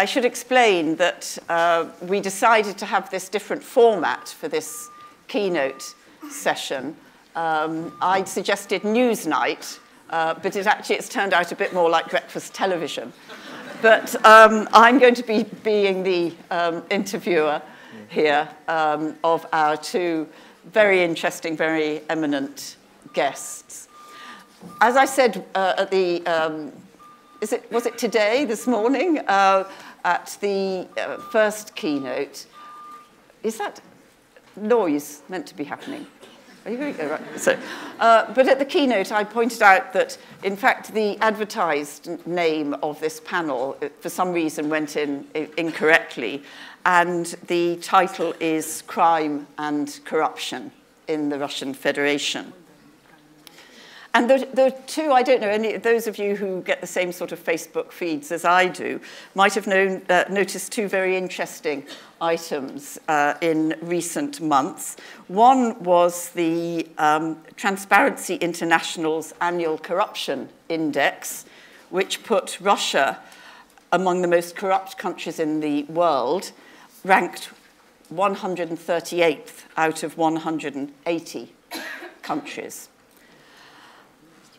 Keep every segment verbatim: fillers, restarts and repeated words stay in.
I should explain that uh, we decided to have this different format for this keynote session. Um, I'd suggested news night, uh, but it actually it's turned out a bit more like breakfast television. But um, I'm going to be being the um, interviewer here um, of our two very interesting, very eminent guests. As I said uh, at the, um, is it, was it today, this morning, uh, at the uh, first keynote, is that noise meant to be happening? Are you going to go right? So, uh, but at the keynote, I pointed out that, in fact, the advertised name of this panel, for some reason, went in incorrectly. And the title is Crime and Corruption in the Russian Federation. And the, the two, I don't know, any, those of you who get the same sort of Facebook feeds as I do might have known, uh, noticed two very interesting items uh, in recent months. One was the um, Transparency International's annual corruption index, which put Russia among the most corrupt countries in the world, ranked one hundred thirty-eighth out of one hundred eighty countries.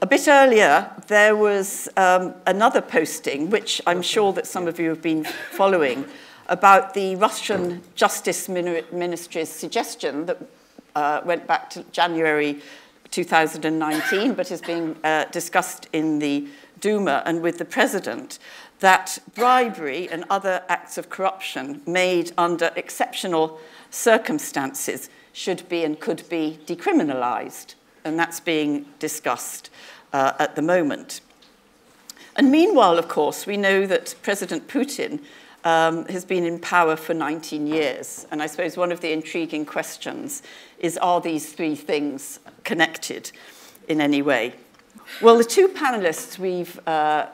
A bit earlier, there was um, another posting, which I'm sure that some of you have been following, about the Russian Justice Ministry's suggestion that uh, went back to January two thousand nineteen, but is being uh, discussed in the Duma and with the president, that bribery and other acts of corruption made under exceptional circumstances should be and could be decriminalized. And that's being discussed uh, at the moment. And meanwhile, of course, we know that President Putin um, has been in power for nineteen years. And I suppose one of the intriguing questions is, are these three things connected in any way? Well, the two panelists we've uh,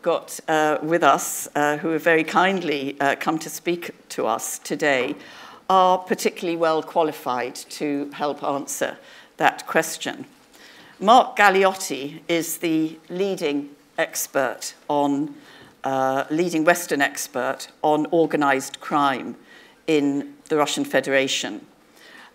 got uh, with us, uh, who have very kindly uh, come to speak to us today, are particularly well qualified to help answer that question. Mark Galeotti is the leading expert on, uh, leading Western expert on organized crime in the Russian Federation.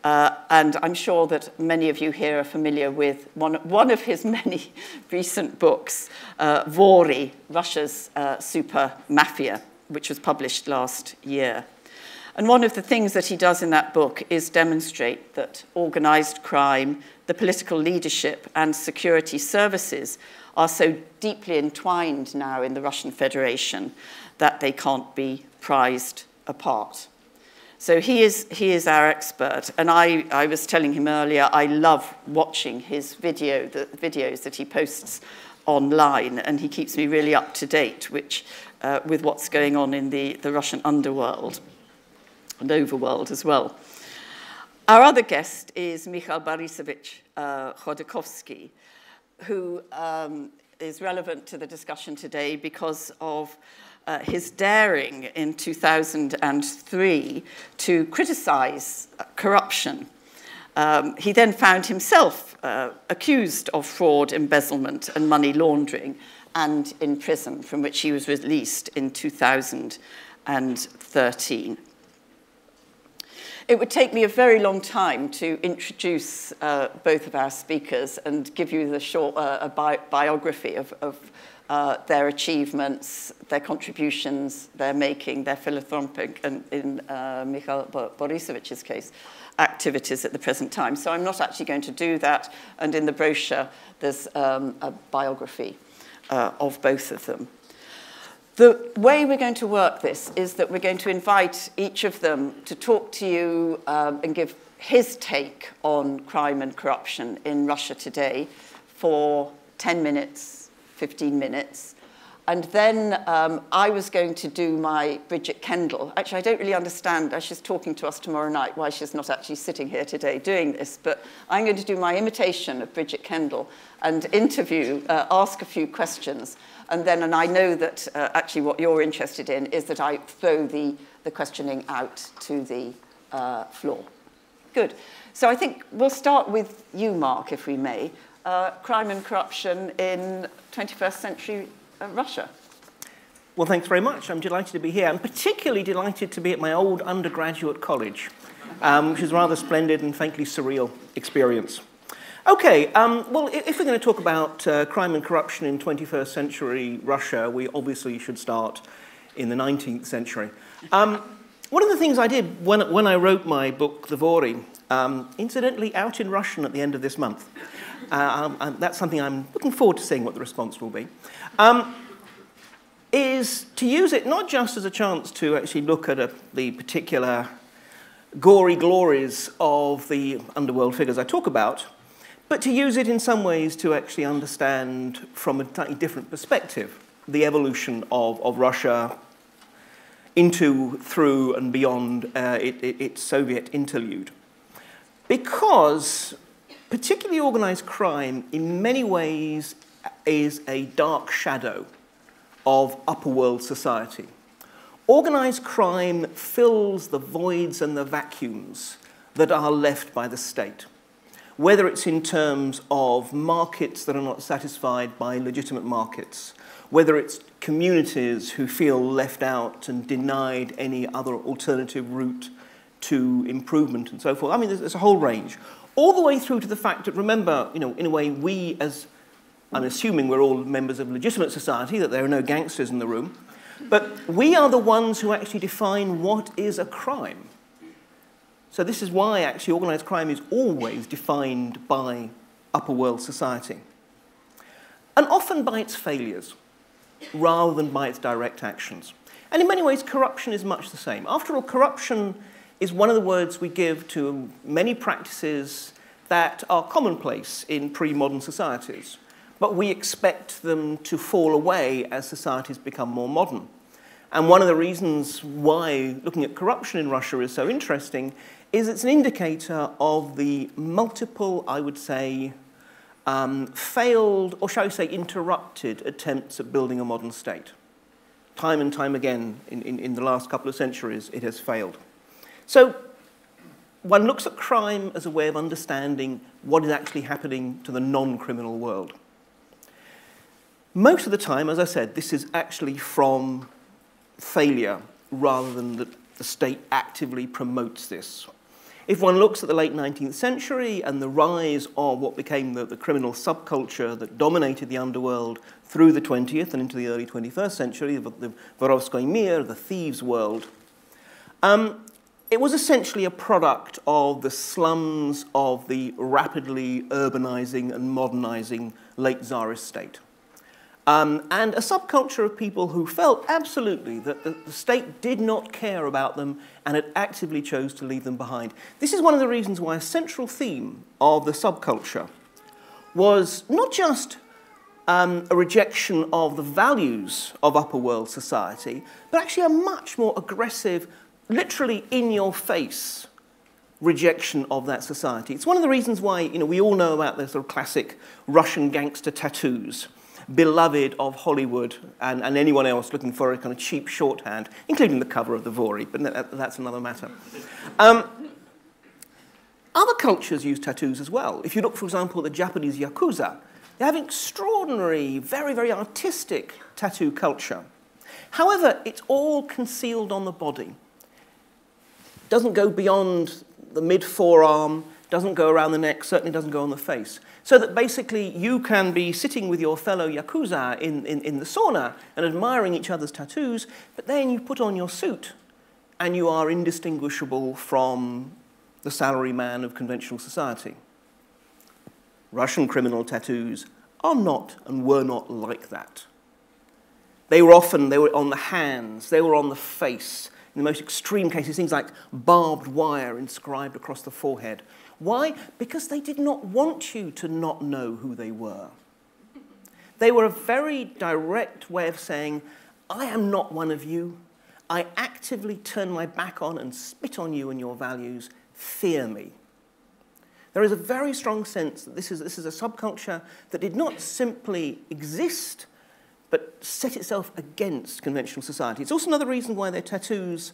Uh, and I'm sure that many of you here are familiar with one, one of his many recent books, uh, Vory, Russia's uh, Super Mafia, which was published last year. And one of the things that he does in that book is demonstrate that organized crime, the political leadership, and security services are so deeply entwined now in the Russian Federation that they can't be prized apart. So he is, he is our expert. And I, I was telling him earlier, I love watching his video, the videos that he posts online, and he keeps me really up to date which, uh, with what's going on in the, the Russian underworld. And overworld as well. Our other guest is Mikhail Borisovich uh, Khodorkovsky, who um, is relevant to the discussion today because of uh, his daring in two thousand three to criticize corruption. Um, he then found himself uh, accused of fraud, embezzlement, and money laundering, and in prison, from which he was released in two thousand thirteen. It would take me a very long time to introduce uh, both of our speakers and give you the short uh, a bi biography of, of uh, their achievements, their contributions, their making, their philanthropic, and in uh, Mikhail Borisovich's case, activities at the present time. So I'm not actually going to do that. And in the brochure, there's um, a biography uh, of both of them. The way we're going to work this is that we're going to invite each of them to talk to you um, and give his take on crime and corruption in Russia today for ten minutes, fifteen minutes. And then um, I was going to do my Bridget Kendall. Actually, I don't really understand, as she's talking to us tomorrow night, why she's not actually sitting here today doing this. But I'm going to do my imitation of Bridget Kendall and interview, uh, ask a few questions. And then, and I know that uh, actually what you're interested in is that I throw the, the questioning out to the uh, floor. Good. So I think we'll start with you, Mark, if we may. Uh, crime and corruption in twenty-first century uh, Russia. Well, thanks very much. I'm delighted to be here. I'm particularly delighted to be at my old undergraduate college, um, which is a rather splendid and faintly surreal experience. Okay, um, well, if we're going to talk about uh, crime and corruption in twenty-first century Russia, we obviously should start in the nineteenth century. Um, one of the things I did when, when I wrote my book, The Vory, um, incidentally out in Russian at the end of this month. Uh, um, that's something I'm looking forward to seeing what the response will be. Um, is to use it not just as a chance to actually look at a, the particular gory glories of the underworld figures I talk about, but to use it in some ways to actually understand from a slightly different perspective the evolution of, of Russia into, through, and beyond uh, it, it, its Soviet interlude. Because particularly organized crime in many ways is a dark shadow of upper world society. Organized crime fills the voids and the vacuums that are left by the state, whether it's in terms of markets that are not satisfied by legitimate markets, whether it's communities who feel left out and denied any other alternative route to improvement and so forth. I mean, there's, there's a whole range. All the way through to the fact that, remember, you know, in a way, we as, I'm assuming we're all members of legitimate society, that there are no gangsters in the room, but we are the ones who actually define what is a crime. So this is why, actually, organized crime is always defined by upper world society. And often by its failures, rather than by its direct actions. And in many ways, corruption is much the same. After all, corruption is one of the words we give to many practices that are commonplace in pre-modern societies. But we expect them to fall away as societies become more modern. And one of the reasons why looking at corruption in Russia is so interesting is it's an indicator of the multiple, I would say, um, failed, or shall I say, interrupted attempts at building a modern state. Time and time again in, in, in the last couple of centuries, it has failed. So one looks at crime as a way of understanding what is actually happening to the non-criminal world. Most of the time, as I said, this is actually from failure rather than that the state actively promotes this. If one looks at the late nineteenth century and the rise of what became the, the criminal subculture that dominated the underworld through the twentieth and into the early twenty-first century, the, the Vorovskoy Mir, the thieves' world, um, it was essentially a product of the slums of the rapidly urbanizing and modernizing late Tsarist state. Um, and a subculture of people who felt absolutely that the, the state did not care about them and it actively chose to leave them behind. This is one of the reasons why a central theme of the subculture was not just um, a rejection of the values of upper world society, but actually a much more aggressive, literally in-your-face rejection of that society. It's one of the reasons why, you know, we all know about the sort of classic Russian gangster tattoos, beloved of Hollywood and, and anyone else looking for a kind of cheap shorthand, including the cover of the Vory, but that, that's another matter. Um, other cultures use tattoos as well. If you look, for example, at the Japanese Yakuza, they have an extraordinary, very, very artistic tattoo culture. However, it's all concealed on the body. It doesn't go beyond the mid-forearm, doesn't go around the neck, certainly doesn't go on the face. So that basically you can be sitting with your fellow Yakuza in, in, in the sauna and admiring each other's tattoos, but then you put on your suit and you are indistinguishable from the salaryman of conventional society. Russian criminal tattoos are not and were not like that. They were often, they were on the hands, they were on the face. In the most extreme cases, things like barbed wire inscribed across the forehead. Why? Because they did not want you to not know who they were. They were a very direct way of saying, I am not one of you. I actively turn my back on and spit on you and your values. Fear me. There is a very strong sense that this is, this is a subculture that did not simply exist, but set itself against conventional society. It's also another reason why their tattoos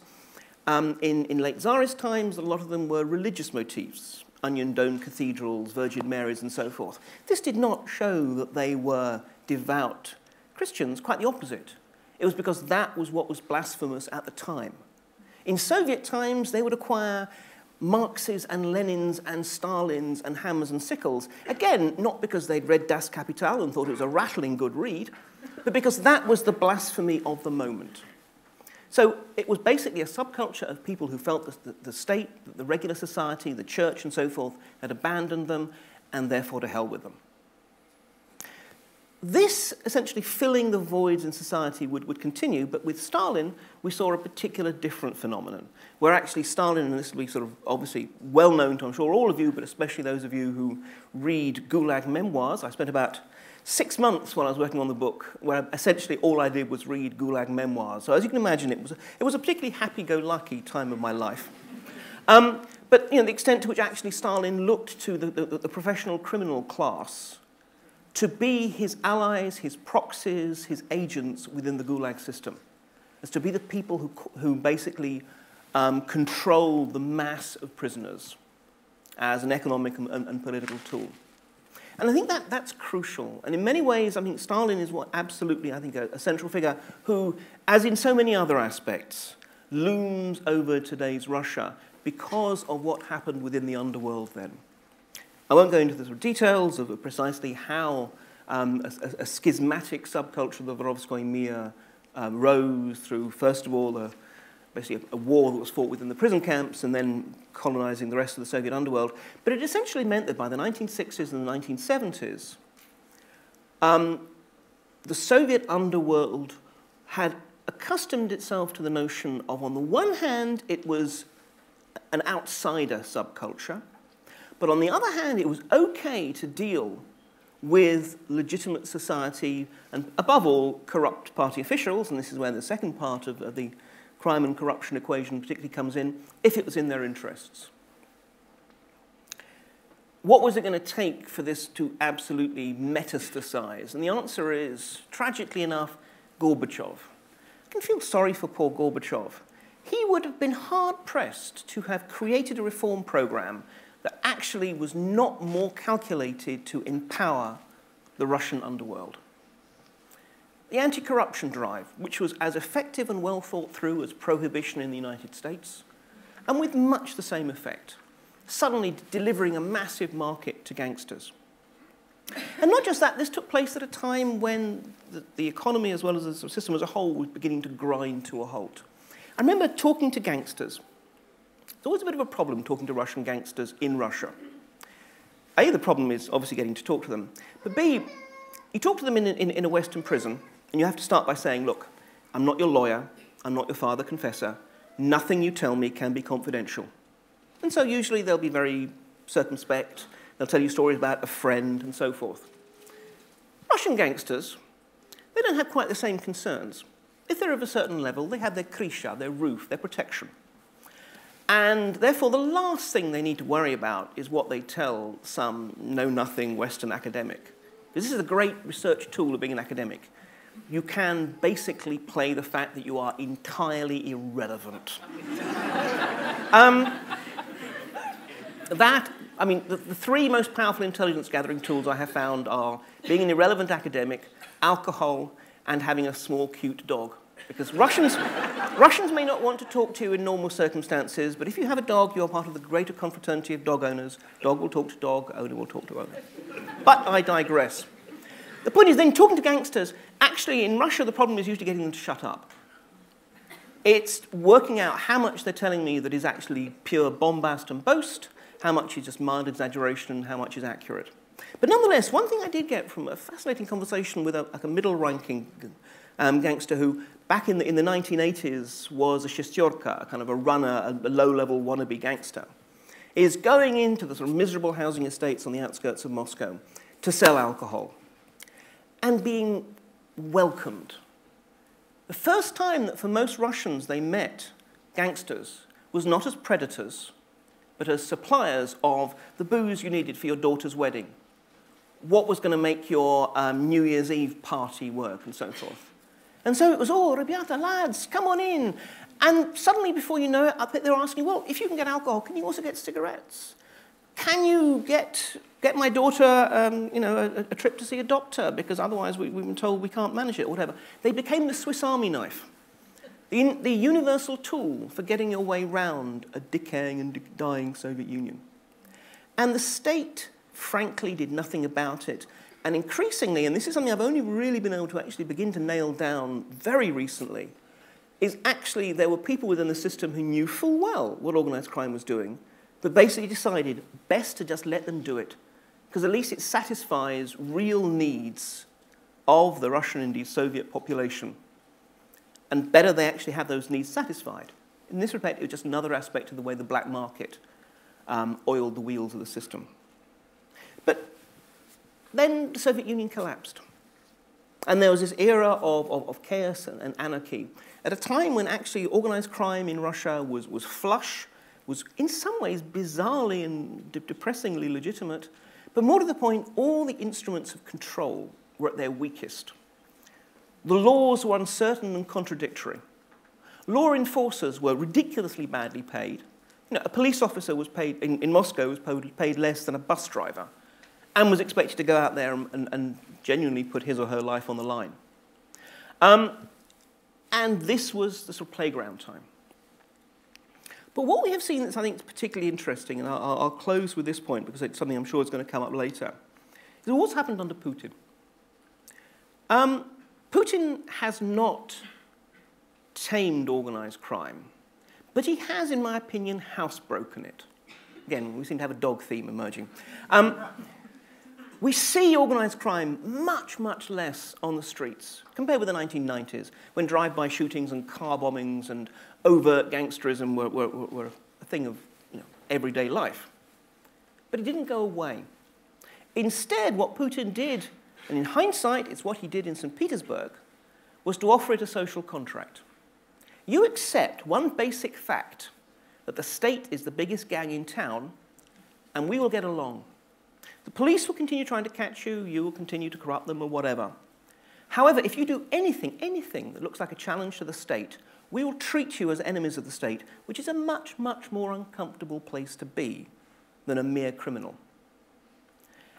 um, in, in late Tsarist times, a lot of them were religious motifs, onion-domed cathedrals, Virgin Marys, and so forth. This did not show that they were devout Christians, quite the opposite. It was because that was what was blasphemous at the time. In Soviet times, they would acquire Marx's and Lenin's and Stalin's and hammers and sickles. Again, not because they'd read Das Kapital and thought it was a rattling good read, but because that was the blasphemy of the moment. So it was basically a subculture of people who felt that the, the state, the regular society, the church and so forth had abandoned them and therefore to hell with them. This, essentially filling the voids in society, would, would continue, but with Stalin, we saw a particular different phenomenon, where actually Stalin, and this will be sort of obviously well known to, I'm sure, all of you, but especially those of you who read Gulag memoirs. I spent about six months while I was working on the book, where essentially all I did was read Gulag memoirs. So as you can imagine, it was a, it was a particularly happy-go-lucky time of my life. Um, but you know, the extent to which actually Stalin looked to the, the, the professional criminal class to be his allies, his proxies, his agents within the Gulag system, as to be the people who, who basically um, control the mass of prisoners as an economic and, and political tool. And I think that, that's crucial. And in many ways, I mean, Stalin is what absolutely, I think, a, a central figure who, as in so many other aspects, looms over today's Russia because of what happened within the underworld then. I won't go into the details of precisely how um, a, a schismatic subculture of the Vorovskoy Mir um, rose through, first of all, a, basically a, a war that was fought within the prison camps and then colonizing the rest of the Soviet underworld. But it essentially meant that by the nineteen sixties and the nineteen seventies, um, the Soviet underworld had accustomed itself to the notion of, on the one hand, it was an outsider subculture. But on the other hand, it was okay to deal with legitimate society and, above all, corrupt party officials, and this is where the second part of, of the crime and corruption equation particularly comes in, if it was in their interests. What was it going to take for this to absolutely metastasize? And the answer is, tragically enough, Gorbachev. I can feel sorry for poor Gorbachev. He would have been hard-pressed to have created a reform program that actually was not more calculated to empower the Russian underworld. The anti-corruption drive, which was as effective and well thought through as prohibition in the United States, and with much the same effect, suddenly delivering a massive market to gangsters. And not just that, this took place at a time when the, the economy as well as the system as a whole was beginning to grind to a halt. I remember talking to gangsters. It's always a bit of a problem talking to Russian gangsters in Russia. A, the problem is obviously getting to talk to them. But B, you talk to them in, in, in a Western prison, and you have to start by saying, look, I'm not your lawyer, I'm not your father confessor, nothing you tell me can be confidential. And so usually they'll be very circumspect, they'll tell you stories about a friend and so forth. Russian gangsters, they don't have quite the same concerns. If they're of a certain level, they have their krisha, their roof, their protection. And therefore, the last thing they need to worry about is what they tell some know-nothing Western academic. Because this is a great research tool of being an academic. You can basically play the fact that you are entirely irrelevant. um, that, I mean, the, the three most powerful intelligence-gathering tools I have found are being an irrelevant academic, alcohol, and having a small, cute dog. Because Russians, Russians may not want to talk to you in normal circumstances, but if you have a dog, you're part of the greater confraternity of dog owners. Dog will talk to dog, owner will talk to owner. But I digress. The point is then, talking to gangsters, actually in Russia, the problem is usually getting them to shut up. It's working out how much they're telling me that is actually pure bombast and boast, how much is just mild exaggeration, and how much is accurate. But nonetheless, one thing I did get from a fascinating conversation with a, like a middle-ranking um, gangster who, back in the, in the nineteen eighties, was a shestyorka, a kind of a runner, a low-level wannabe gangster, is going into the sort of miserable housing estates on the outskirts of Moscow to sell alcohol and being welcomed. The first time that for most Russians they met gangsters was not as predators, but as suppliers of the booze you needed for your daughter's wedding, what was going to make your um, New Year's Eve party work, and so forth. And so it was, oh, Rabiata, lads, come on in. And suddenly, before you know it, they're asking, well, if you can get alcohol, can you also get cigarettes? can you get, get my daughter um, you know, a, a trip to see a doctor, because otherwise we, we've been told we can't manage it, or whatever. They became the Swiss Army knife, the, the universal tool for getting your way round a decaying and dying Soviet Union. And the state, frankly, did nothing about it. And increasingly, and this is something I've only really been able to actually begin to nail down very recently, is actually there were people within the system who knew full well what organised crime was doing, but basically decided best to just let them do it, because at least it satisfies real needs of the Russian, indeed Soviet population. And better they actually have those needs satisfied. In this respect, it was just another aspect of the way the black market um, oiled the wheels of the system. But then the Soviet Union collapsed. And there was this era of, of, of chaos and, and anarchy, at a time when actually organized crime in Russia was, was flush, was in some ways bizarrely and de depressingly legitimate, but more to the point, all the instruments of control were at their weakest. The laws were uncertain and contradictory. Law enforcers were ridiculously badly paid. You know, a police officer was paid in, in Moscow was paid less than a bus driver, and was expected to go out there and, and, and genuinely put his or her life on the line. Um, and this was the sort of playground time. But what we have seen that's, I think, is particularly interesting, and I'll, I'll close with this point because it's something I'm sure is going to come up later, is what's happened under Putin. Um, Putin has not tamed organized crime, but he has, in my opinion, housebroken it. Again, we seem to have a dog theme emerging. Um, we see organized crime much, much less on the streets compared with the nineteen nineties, when drive-by shootings and car bombings and overt gangsterism were, were, were a thing of you know, everyday life. But it didn't go away. Instead, what Putin did, and in hindsight, it's what he did in Saint Petersburg, was to offer it a social contract. You accept one basic fact, that the state is the biggest gang in town, and we will get along. The police will continue trying to catch you, you will continue to corrupt them or whatever. However, if you do anything, anything that looks like a challenge to the state, we will treat you as enemies of the state, which is a much, much more uncomfortable place to be than a mere criminal.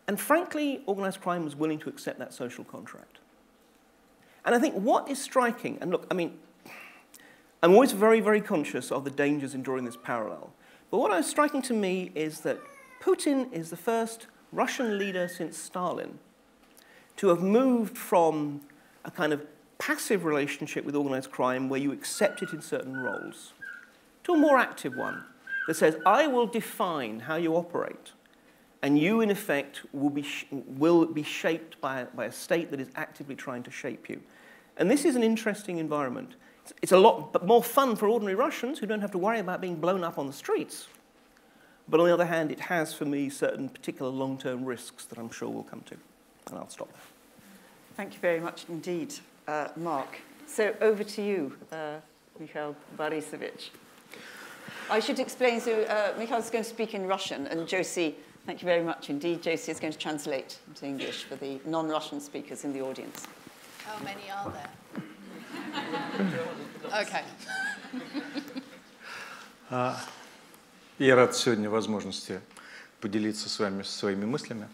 And frankly, organized crime was willing to accept that social contract. And I think what is striking, and look, I mean, I'm always very, very conscious of the dangers in drawing this parallel. But what is striking to me is that Putin is the first Russian leader since Stalin to have moved from a kind of passive relationship with organized crime where you accept it in certain roles to a more active one that says, I will define how you operate, and you, in effect, will be, sh will be shaped by, by a state that is actively trying to shape you. And this is an interesting environment. It's a lot more fun for ordinary Russians who don't have to worry about being blown up on the streets. But on the other hand, it has, for me, certain particular long-term risks that I'm sure we'll come to. And I'll stop there. Thank you very much indeed, uh, Mark. So over to you, uh, Mikhail Borisovich. I should explain, so uh, Mikhail is going to speak in Russian, and Josie, thank you very much indeed. Josie is going to translate into English for the non-Russian speakers in the audience. How many are there? Okay. Я рад сегодня возможности поделиться с вами своими мыслями.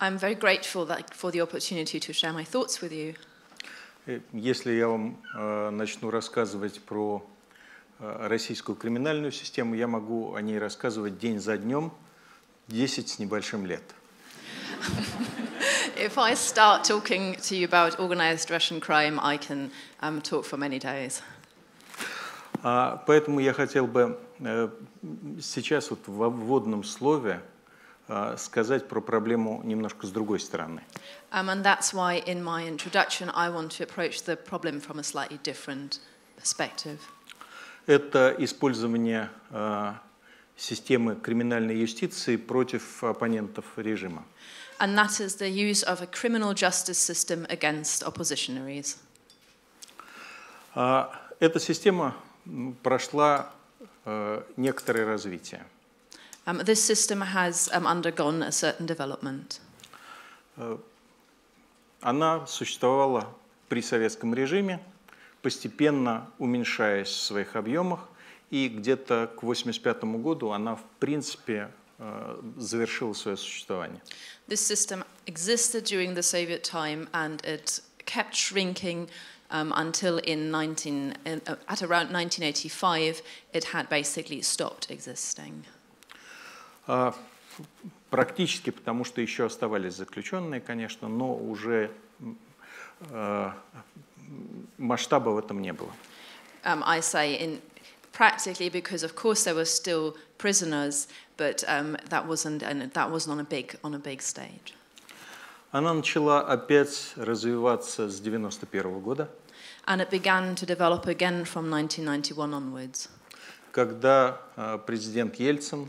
I'm very grateful for the opportunity to share my thoughts with you. Если я вам начну рассказывать про российскую криминальную систему, я могу о ней рассказывать день за днем, десять с небольшим лет. If I start talking to you about organized Russian crime, I can um, talk for many days. Поэтому я хотел бы сейчас вот в вводном слове сказать про проблему немножко с другой стороны. And that's why in my introduction I want to approach the problem from a slightly different perspective. Это использование системы криминальной юстиции против оппонентов режима. And that is the use of a criminal justice system against oppositionaries. Эта система прошла некоторое развитие. This system has undergone a certain development. Она существовала при советском режиме, постепенно уменьшаясь в своих объемах, и где-то к восемьдесят пятому году она, в принципе, завершила свое существование. This system existed during the Soviet time, and it kept shrinking um, until in nineteen, at around nineteen eighty-five, it had basically stopped existing. Uh, практически, потому что еще оставались заключенные, конечно, но уже uh, масштаба в этом не было. Um, I say in practically because, of course, there were still prisoners, but um, that wasn't and that wasn't on a big on a big stage. Она начала опять развиваться с девяносто первого года. And it began to develop again from nineteen ninety-one onwards. Когда президент Ельцин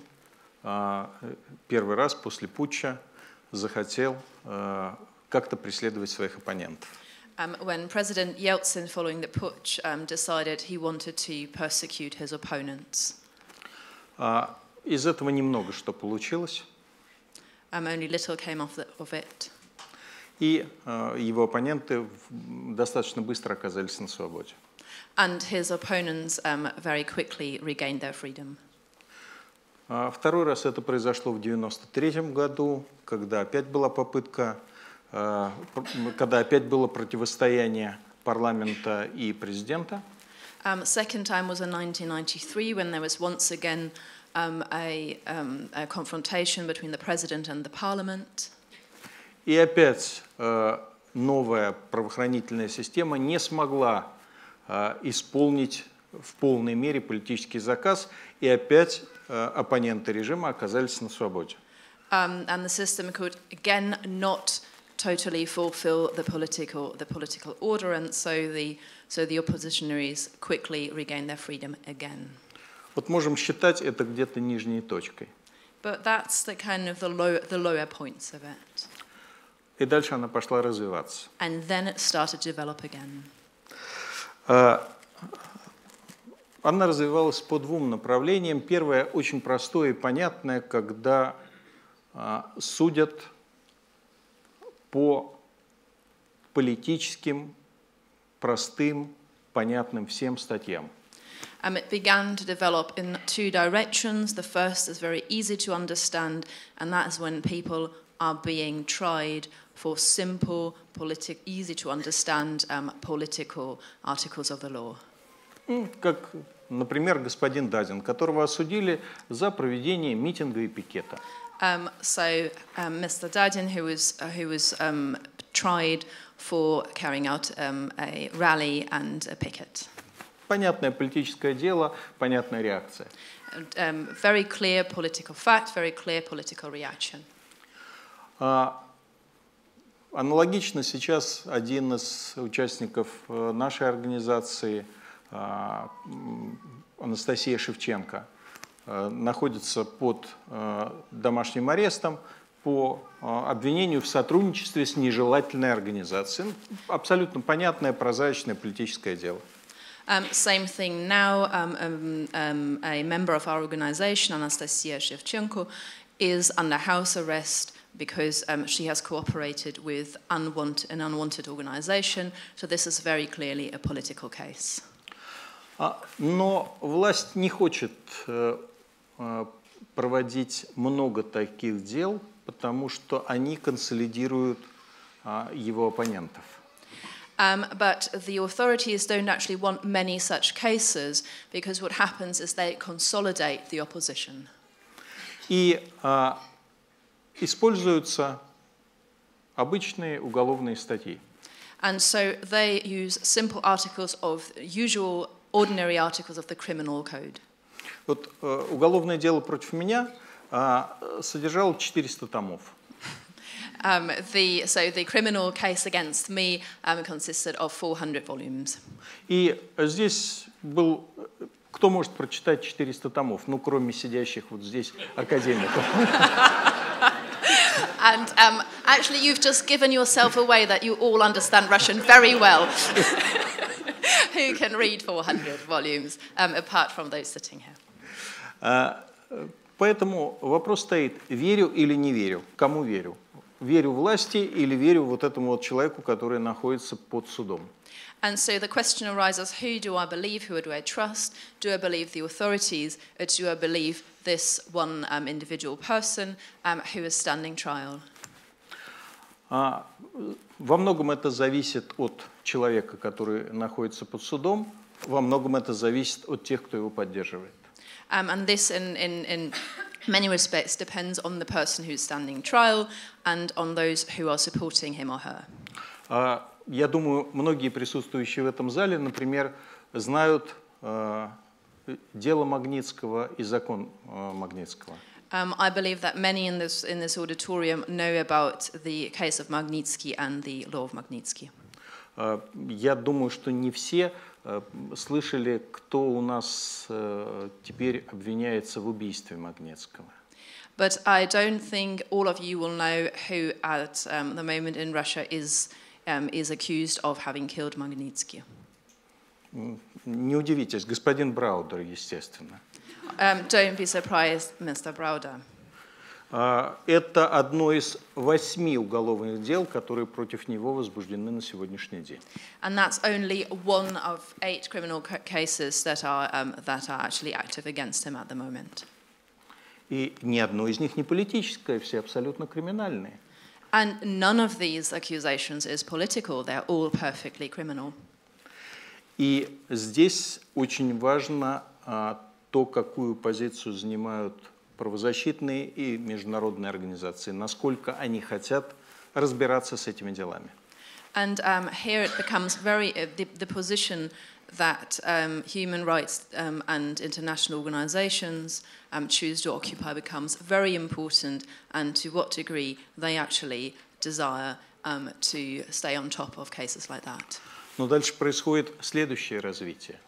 первый раз после путча захотел как-то преследовать своих оппонентов. Um, when President Yeltsin, following the putsch, um, decided he wanted to persecute his opponents. Uh, из этого немного что получилось. Um, only little came of, the, of it. И uh, его оппоненты достаточно быстро оказались на свободе. And his opponents um, very quickly regained their freedom. Uh, второй раз это произошло в девяносто третьем году, когда опять была попытка. Когда опять было противостояние парламента и президента. Um, second time was in nineteen ninety-three, when there was once again um, a, um, a confrontation between the president and the parliament. И опять uh, новая правоохранительная система не смогла uh, исполнить в полной мере политический заказ, и опять uh, оппоненты режима оказались на свободе. Um, and the system could again not totally fulfill the political the political order, and so the so the oppositionaries quickly regain their freedom again. Вот можем считать это где-то нижней точкой. But that's the kind of the low the lower points of it. И дальше она пошла развиваться. And then it started to develop again. Uh, она развивалась по двум направлениям. Первое очень простое и понятное, когда uh, судят по политическим, простым, понятным всем статьям. Um, it began to develop in two directions. The first is very easy to understand, and that is when people are being tried for simple, easy to understand um, political articles of the law. Как, например, господин Дадин, которого осудили за проведение митинга и пикета. Um, so um, Mister Dadin, who was uh, who was um, tried for carrying out um, a rally and a picket. Понятное политическое дело, понятная реакция. Um, very clear political fact, very clear political reaction. Uh, аналогично сейчас один из участников нашей организации, uh, Анастасия Шевченко, находится под домашним арестом по обвинению в сотрудничестве с нежелательной организацией. Абсолютно понятное, прозрачное политическое дело. Um, same thing now. Um, um, um, a member of our organization, Anastasia Shevchenko, is under house arrest because um, she has cooperated with unwanted, an unwanted organization. So this is very clearly a political case. Но власть не хочет проводить много таких дел, потому что они консолидируют его оппонентов. Um, but the authorities don't actually want many such cases, because what happens is they consolidate the opposition. И uh, используются обычные уголовные статьи. And so they use simple articles of usual, ordinary articles of the criminal code. Вот уголовное дело против меня содержало четыреста томов. Um, the, so the criminal case against me um, consisted of four hundred volumes. И здесь был, кто может прочитать четыреста томов, ну кроме сидящих вот здесь академиков. And um, actually, you've just given yourself away that you all understand Russian very well. Who can read four hundred volumes um, apart from those sitting here? Поэтому вопрос стоит: верю или не верю? Кому верю? Верю власти или верю вот этому вот человеку, который находится под судом? And so the question arises, who do I believe, who do I trust? Do I believe the authorities, or do I believe this one um, individual person um, who is standing trial? Во многом это зависит от человека, который находится под судом. Во многом это зависит от тех, кто его поддерживает. Um, and this, in, in, in many respects, depends on the person who's standing trial and on those who are supporting him or her. Uh, я думаю, многие присутствующие в этом зале, например, знают uh, дело Магнитского и закон uh, Магнитского. Um, I believe that many in this, in this auditorium know about the case of Magnitsky and the law of Magnitsky. Uh, я думаю, что не все слышали, кто у нас теперь обвиняется в убийстве Магнитского. But I don't think all of you will know who at um, the moment in Russia is um, is accused of having killed Magnitsky. Не удивитесь, господин Браудер, естественно. Um, don't be surprised, mister Browder. Uh, это одно из восьми уголовных дел, которые против него возбуждены на сегодняшний день. And that's only one of eight criminal cases that are um, that are actually active against him at the moment. И ни одно из них не политическое, все абсолютно криминальные. And none of these accusations is political; they're all perfectly criminal. И здесь очень важно uh, то, какую позицию занимают правозащитные и международные организации, насколько они хотят разбираться с этими делами. And um, here it becomes very uh, the, the position that um, human rights um, and international organizations um, choose to occupy becomes very important, and to what degree they actually desire um, to stay on top of cases like that. Но дальше происходит следующее развитие.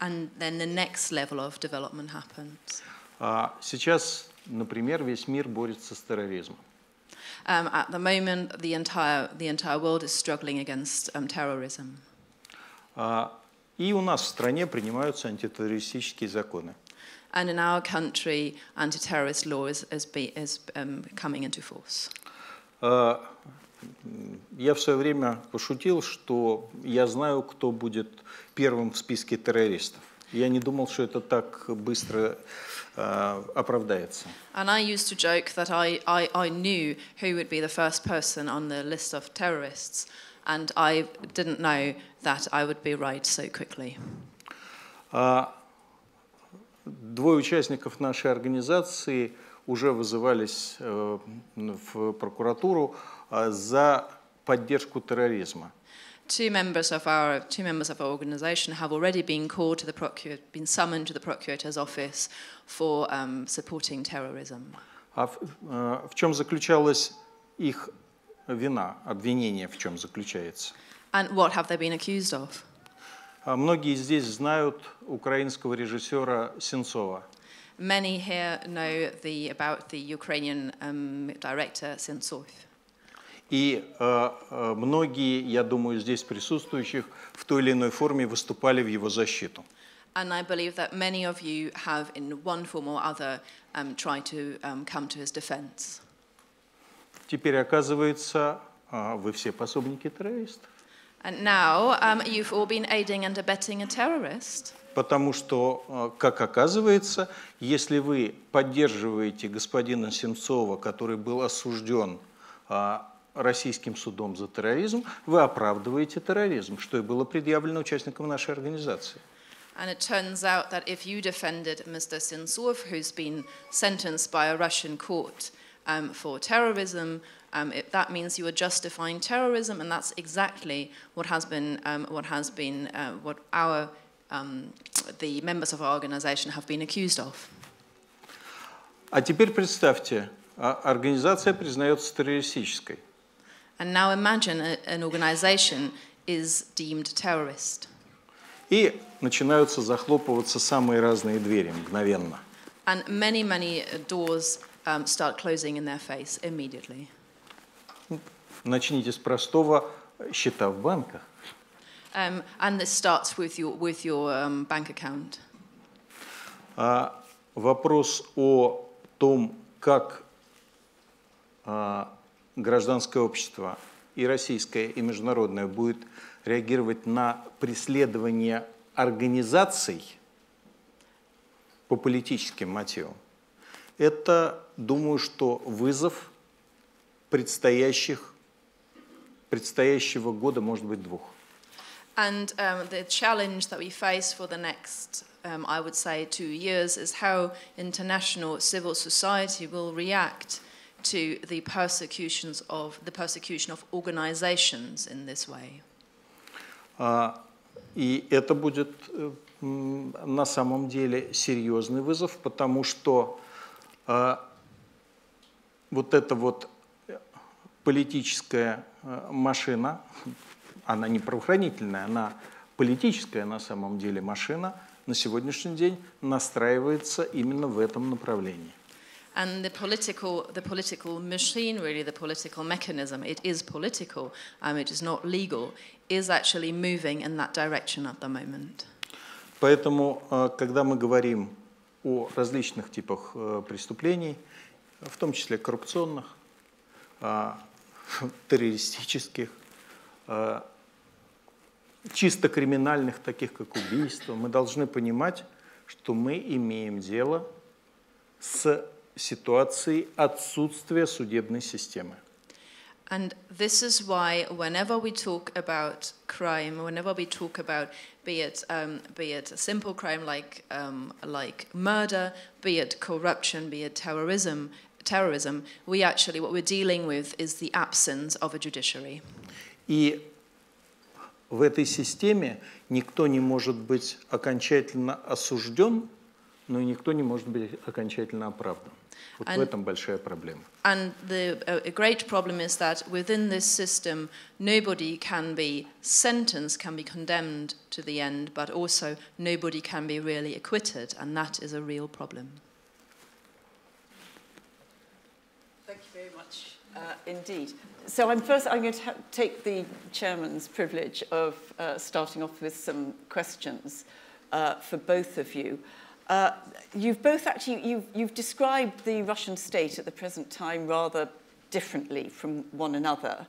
And then the next level of development happens. Сейчас, например, весь мир борется с терроризмом. Um, at the moment, the entire the entire world is struggling against um, terrorism. Uh, и у нас в стране принимаются антитеррористические законы. And in our country, anti-terrorist law is is, be, is um, coming into force. Uh, я в свое время пошутил, что я знаю, кто будет первым в списке террористов. Я не думал, что это так быстро uh, оправдается. And I used to joke that I, I, I knew who would be the first person on the list of terrorists, and I didn't know that I would be right so quickly. Uh, двое участников нашей организации уже вызывались uh, в прокуратуру uh, за поддержку терроризма. Two members of our two members of our organisation have already been called to the procur been summoned to the procurator's office for um, supporting terrorism. А в, uh, в чем заключалась их вина, обвинение в чем заключается? And what have they been accused of? Uh, многие здесь знают украинского режиссера Сенцова. Many here know the about the Ukrainian um, director Senzov. И uh, многие, я думаю, здесь присутствующих в той или иной форме выступали в его защиту. Теперь, оказывается, uh, вы все пособники террористов. Now, um, Потому что, uh, как оказывается, если вы поддерживаете господина Сенцова, который был осужден uh, российским судом за терроризм, вы оправдываете терроризм, что и было предъявлено участникам нашей организации. And it turns out that if you defended mister Senzov, who's been sentenced by a Russian court um, for terrorism, um, it, that means you are justifying terrorism, and that's exactly what has been um, what has been uh, what our um, the members of our organization have been accused of. А теперь представьте, организация признается террористической. And now imagine an organization is deemed terrorist. И начинаются захлопываться самые разные двери мгновенно. And many, many doors um, start closing in their face immediately. Начните с простого: счета в банках. Um, and this starts with your with your um, bank account. Uh, вопрос о том, как гражданское общество и российское, и международное будет реагировать на преследование организаций по политическим мотивам, это, думаю, что вызов предстоящих, предстоящего года, может быть, двух. And um, the challenge that we face for the next, um, I would say, two years is how international civil society will react to the persecutions of the persecution of organizations in this way. Uh, и это будет uh, на самом деле серьезный вызов, потому что uh, вот эта вот политическая uh, машина, она не правоохранительная, она политическая на самом деле машина, на сегодняшний день настраивается именно в этом направлении. And the political, the political machine, really, the political mechanism, it is political, um, it is not legal, is actually moving in that direction at the moment. Поэтому, когда мы говорим о различных типах преступлений, в том числе коррупционных, террористических, чисто криминальных, таких как убийство, мы должны понимать, что мы имеем дело с ситуацией отсутствия судебной системы. And this is why whenever we talk about crime, whenever we talk about, be it, um, be it a simple crime like, um, like murder, be it corruption, be it terrorism, terrorism, we actually, what we're dealing with is the absence of a judiciary. И в этой системе никто не может быть окончательно осужден, но никто не может быть окончательно оправдан. Вот в этом большая проблема. And the a great problem is that within this system nobody can be sentenced, can be condemned to the end, but also nobody can be really acquitted, and that is a real problem. Thank you very much. Uh, indeed. So I'm first, I'm going to take the chairman's privilege of uh, starting off with some questions uh, for both of you. Uh, you've both actually, you've, you've described the Russian state at the present time rather differently from one another.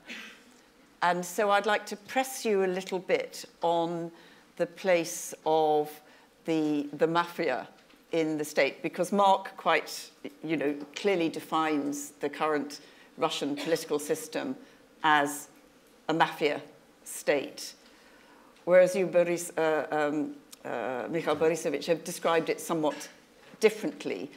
And so I'd like to press you a little bit on the place of the, the mafia in the state, because Mark quite, you know, clearly defines the current Russian political system as a mafia state, whereas you, Boris, uh, um, uh, Mikhail Borisovich, have described it somewhat differently.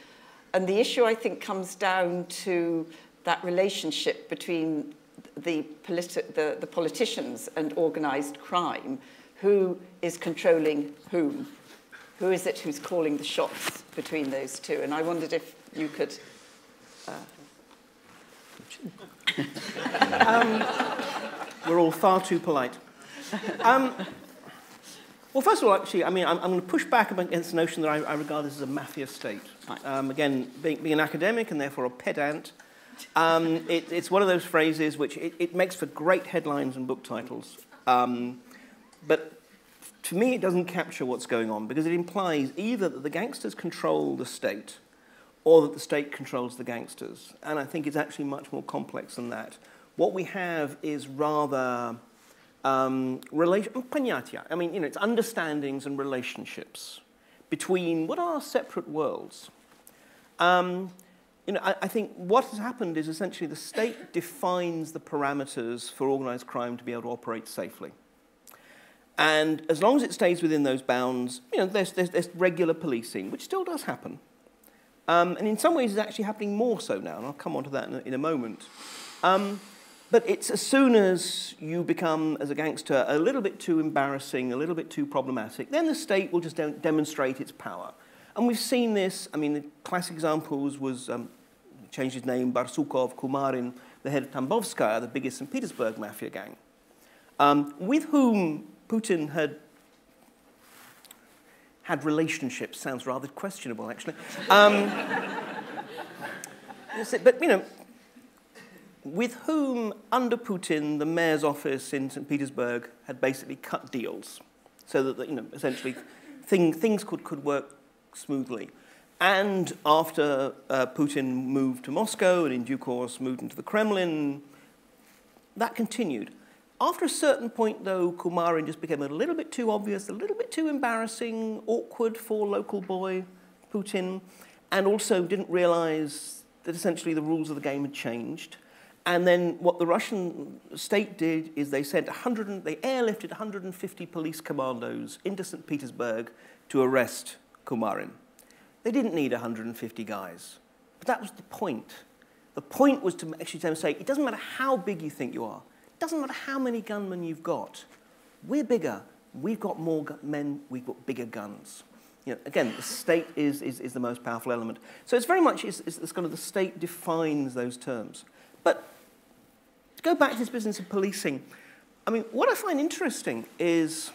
And the issue, I think, comes down to that relationship between the, politi the, the politicians and organised crime. Who is controlling whom? Who is it who's calling the shots between those two? And I wondered if you could... Uh, um, we're all far too polite. Um, well, first of all, actually, I mean, I'm, I'm going to push back against the notion that I, I regard this as a mafia state. Um, again, being, being an academic and therefore a pedant, um, it, it's one of those phrases which it, it makes for great headlines and book titles. Um, but to me, it doesn't capture what's going on, because it implies either that the gangsters control the state, or that the state controls the gangsters. And I think it's actually much more complex than that. What we have is rather um, relation, I mean, you know, it's understandings and relationships between what are separate worlds. Um, you know, I, I think what has happened is essentially the state defines the parameters for organized crime to be able to operate safely. And as long as it stays within those bounds, you know, there's, there's, there's regular policing, which still does happen. Um, and in some ways, it's actually happening more so now, and I'll come on to that in a, in a moment. Um, but it's as soon as you become, as a gangster, a little bit too embarrassing, a little bit too problematic, then the state will just de demonstrate its power. And we've seen this. I mean, the classic examples was, um, changed his name, Barsukov, Kumarin, the head of Tambovskaya, the biggest Saint Petersburg mafia gang, um, with whom Putin had... had relationships, sounds rather questionable, actually. Um, but, you know, with whom, under Putin, the mayor's office in Saint Petersburg had basically cut deals so that, you know, essentially thing, things could, could work smoothly. And after uh, Putin moved to Moscow and in due course moved into the Kremlin, that continued. After a certain point, though, Kumarin just became a little bit too obvious, a little bit too embarrassing, awkward for local boy Putin, and also didn't realize that essentially the rules of the game had changed. And then what the Russian state did is they sent one hundred, they airlifted one hundred fifty police commandos into Saint Petersburg to arrest Kumarin. They didn't need one hundred fifty guys, but that was the point. The point was to actually to say, it doesn't matter how big you think you are, it doesn't matter how many gunmen you've got, we're bigger, we've got more men, we've got bigger guns. You know, again, the state is, is, is the most powerful element. So it's very much, it's, it's kind of the state defines those terms. But to go back to this business of policing, I mean, what I find interesting is,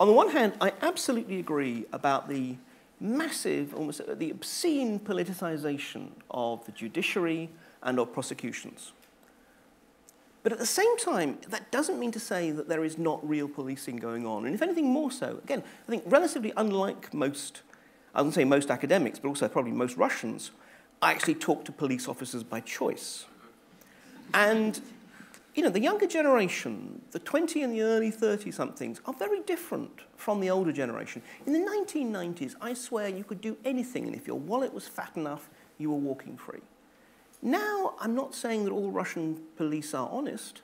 on the one hand, I absolutely agree about the massive, almost the obscene politicization of the judiciary and of prosecutions. But at the same time, that doesn't mean to say that there is not real policing going on. And if anything, more so. Again, I think relatively unlike most, I wouldn't say most academics, but also probably most Russians, I actually talk to police officers by choice. And, you know, the younger generation, the twenty and the early thirty-somethings, are very different from the older generation. In the nineteen nineties, I swear you could do anything, and if your wallet was fat enough, you were walking free. Now, I'm not saying that all Russian police are honest,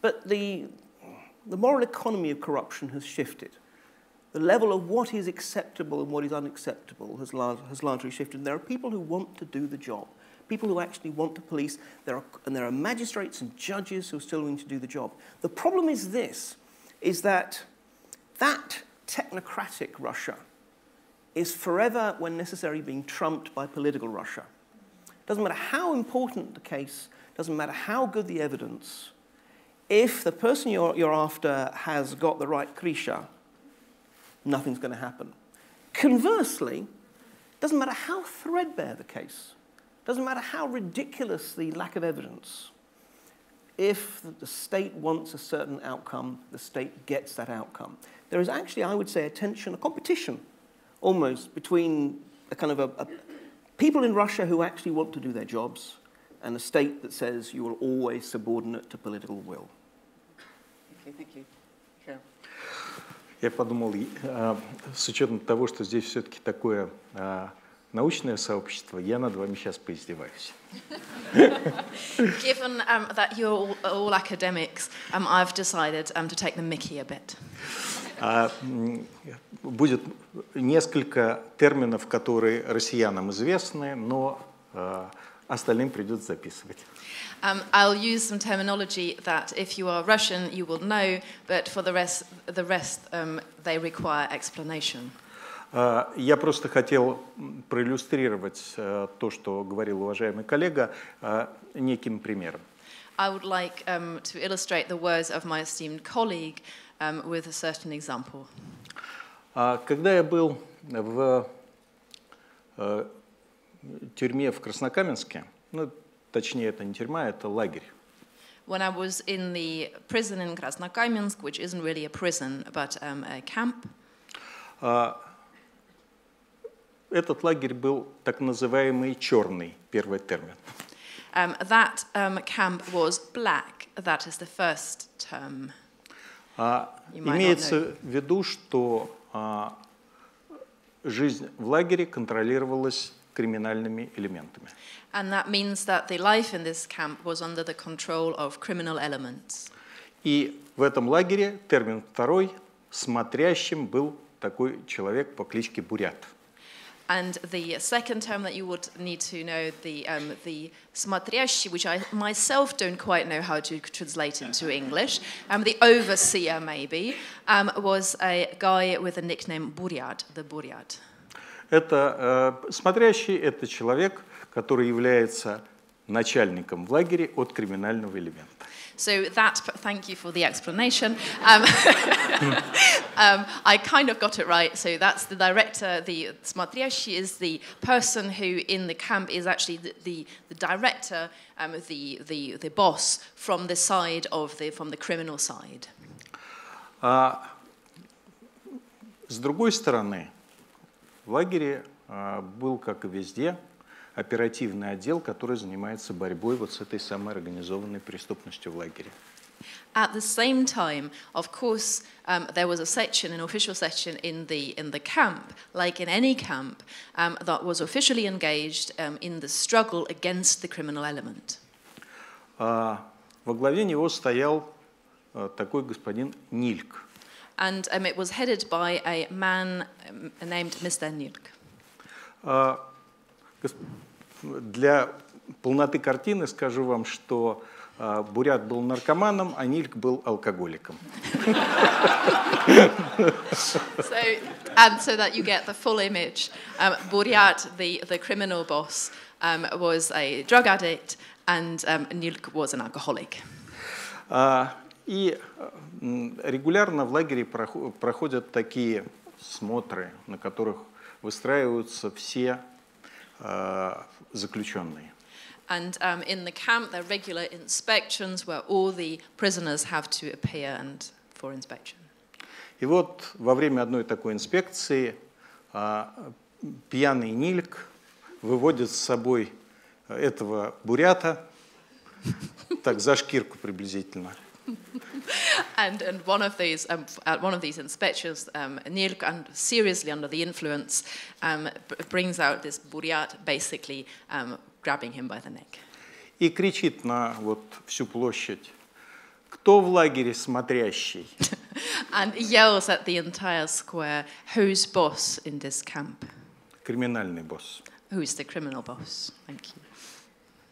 but the, the moral economy of corruption has shifted. The level of what is acceptable and what is unacceptable has, lar has largely shifted. And there are people who want to do the job. People who actually want to police, there are, and there are magistrates and judges who are still willing to do the job. The problem is this, is that that technocratic Russia is forever, when necessary, being trumped by political Russia. Doesn't matter how important the case, doesn't matter how good the evidence, if the person you're, you're after has got the right krisha, nothing's going to happen. Conversely, doesn't matter how threadbare the case, doesn't matter how ridiculous the lack of evidence, if the state wants a certain outcome, the state gets that outcome. There is actually, I would say, a tension, a competition, almost, between a kind of a, a people in Russia who actually want to do their jobs and a state that says you are always subordinate to political will. Okay, thank you. Sure. Я подумал, с учетом того, что здесь все-таки такое научное сообщество, я над вами сейчас поиздеваюсь. Given um, that you're all, all academics, um, I've decided um, to take the Mickey a bit. Uh, будет несколько терминов, которые россиянам известны, но uh, остальным придется записывать. Um, I'll use some terminology that, if you are Russian, you will know, but for the rest, the rest um, they require explanation. Я просто хотел проиллюстрировать то, что говорил уважаемый коллега, неким примером. I would like um, to illustrate the words of my esteemed colleague um, with a certain example. Когда я был в тюрьме в Краснокаменске, ну, точнее, это не тюрьма, это лагерь. When I was in the prison in Krasnokamensk, which isn't really a prison, but um, a camp. Этот лагерь был так называемый черный, первый термин. Um, that um, camp was black. That is the first term. Uh, имеется в виду, что uh, жизнь в лагере контролировалась криминальными элементами. And that means that the life in this camp was under the control of criminal elements. И в этом лагере термин второй, смотрящим, был такой человек по кличке Бурят. And the second term that you would need to know, the, um, the смотрящий, which I myself don't quite know how to translate into English, um, the overseer maybe, um, was a guy with a nickname Buryat, the Buryat. Это uh, смотрящий, это человек, который является начальником в лагере от криминального элемента. So that, thank you for the explanation. Um, um, I kind of got it right. So that's the director, the смотрящий is the person who in the camp is actually the, the, the director, um, the, the, the boss from the side of the, from the criminal side. Uh, с другой стороны, в лагере uh, был, как и везде, оперативный отдел, который занимается борьбой вот с этой самой организованной преступностью в лагере. At the same time, of course, um, there was a section, an official section in the in the camp, like in any camp, um, that was officially engaged um, in the struggle against the criminal element. Uh, во главе него стоял uh, такой господин Нильк. And um, it was headed by a man named Mister Nilk. Uh, для полноты картины скажу вам, что Uh, Бурят был наркоманом, а Нильк был алкоголиком. So, and so that you get the full image, um, Buryat, the, the criminal boss, um, was a drug addict, and um, Nilk was an alcoholic. Uh, и регулярно в лагере проходят такие смотры, на которых выстраиваются все uh, заключенные. And um, in the camp, there are regular inspections where all the prisoners have to appear and for inspection. И вот во время одной такой инспекции пьяный Нильк выводит с собой этого бурята, так за шкирку приблизительно. And and one of these um, at one of these inspections, um, Nilk, un seriously under the influence, um, brings out this Buryat, basically um, grabbing him by the neck. И кричит на вот всю площадь: "Кто в лагере смотрящий?" And yells at the entire square, "Who's boss in this camp?" Криминальный босс. Who's the criminal boss? Thank you.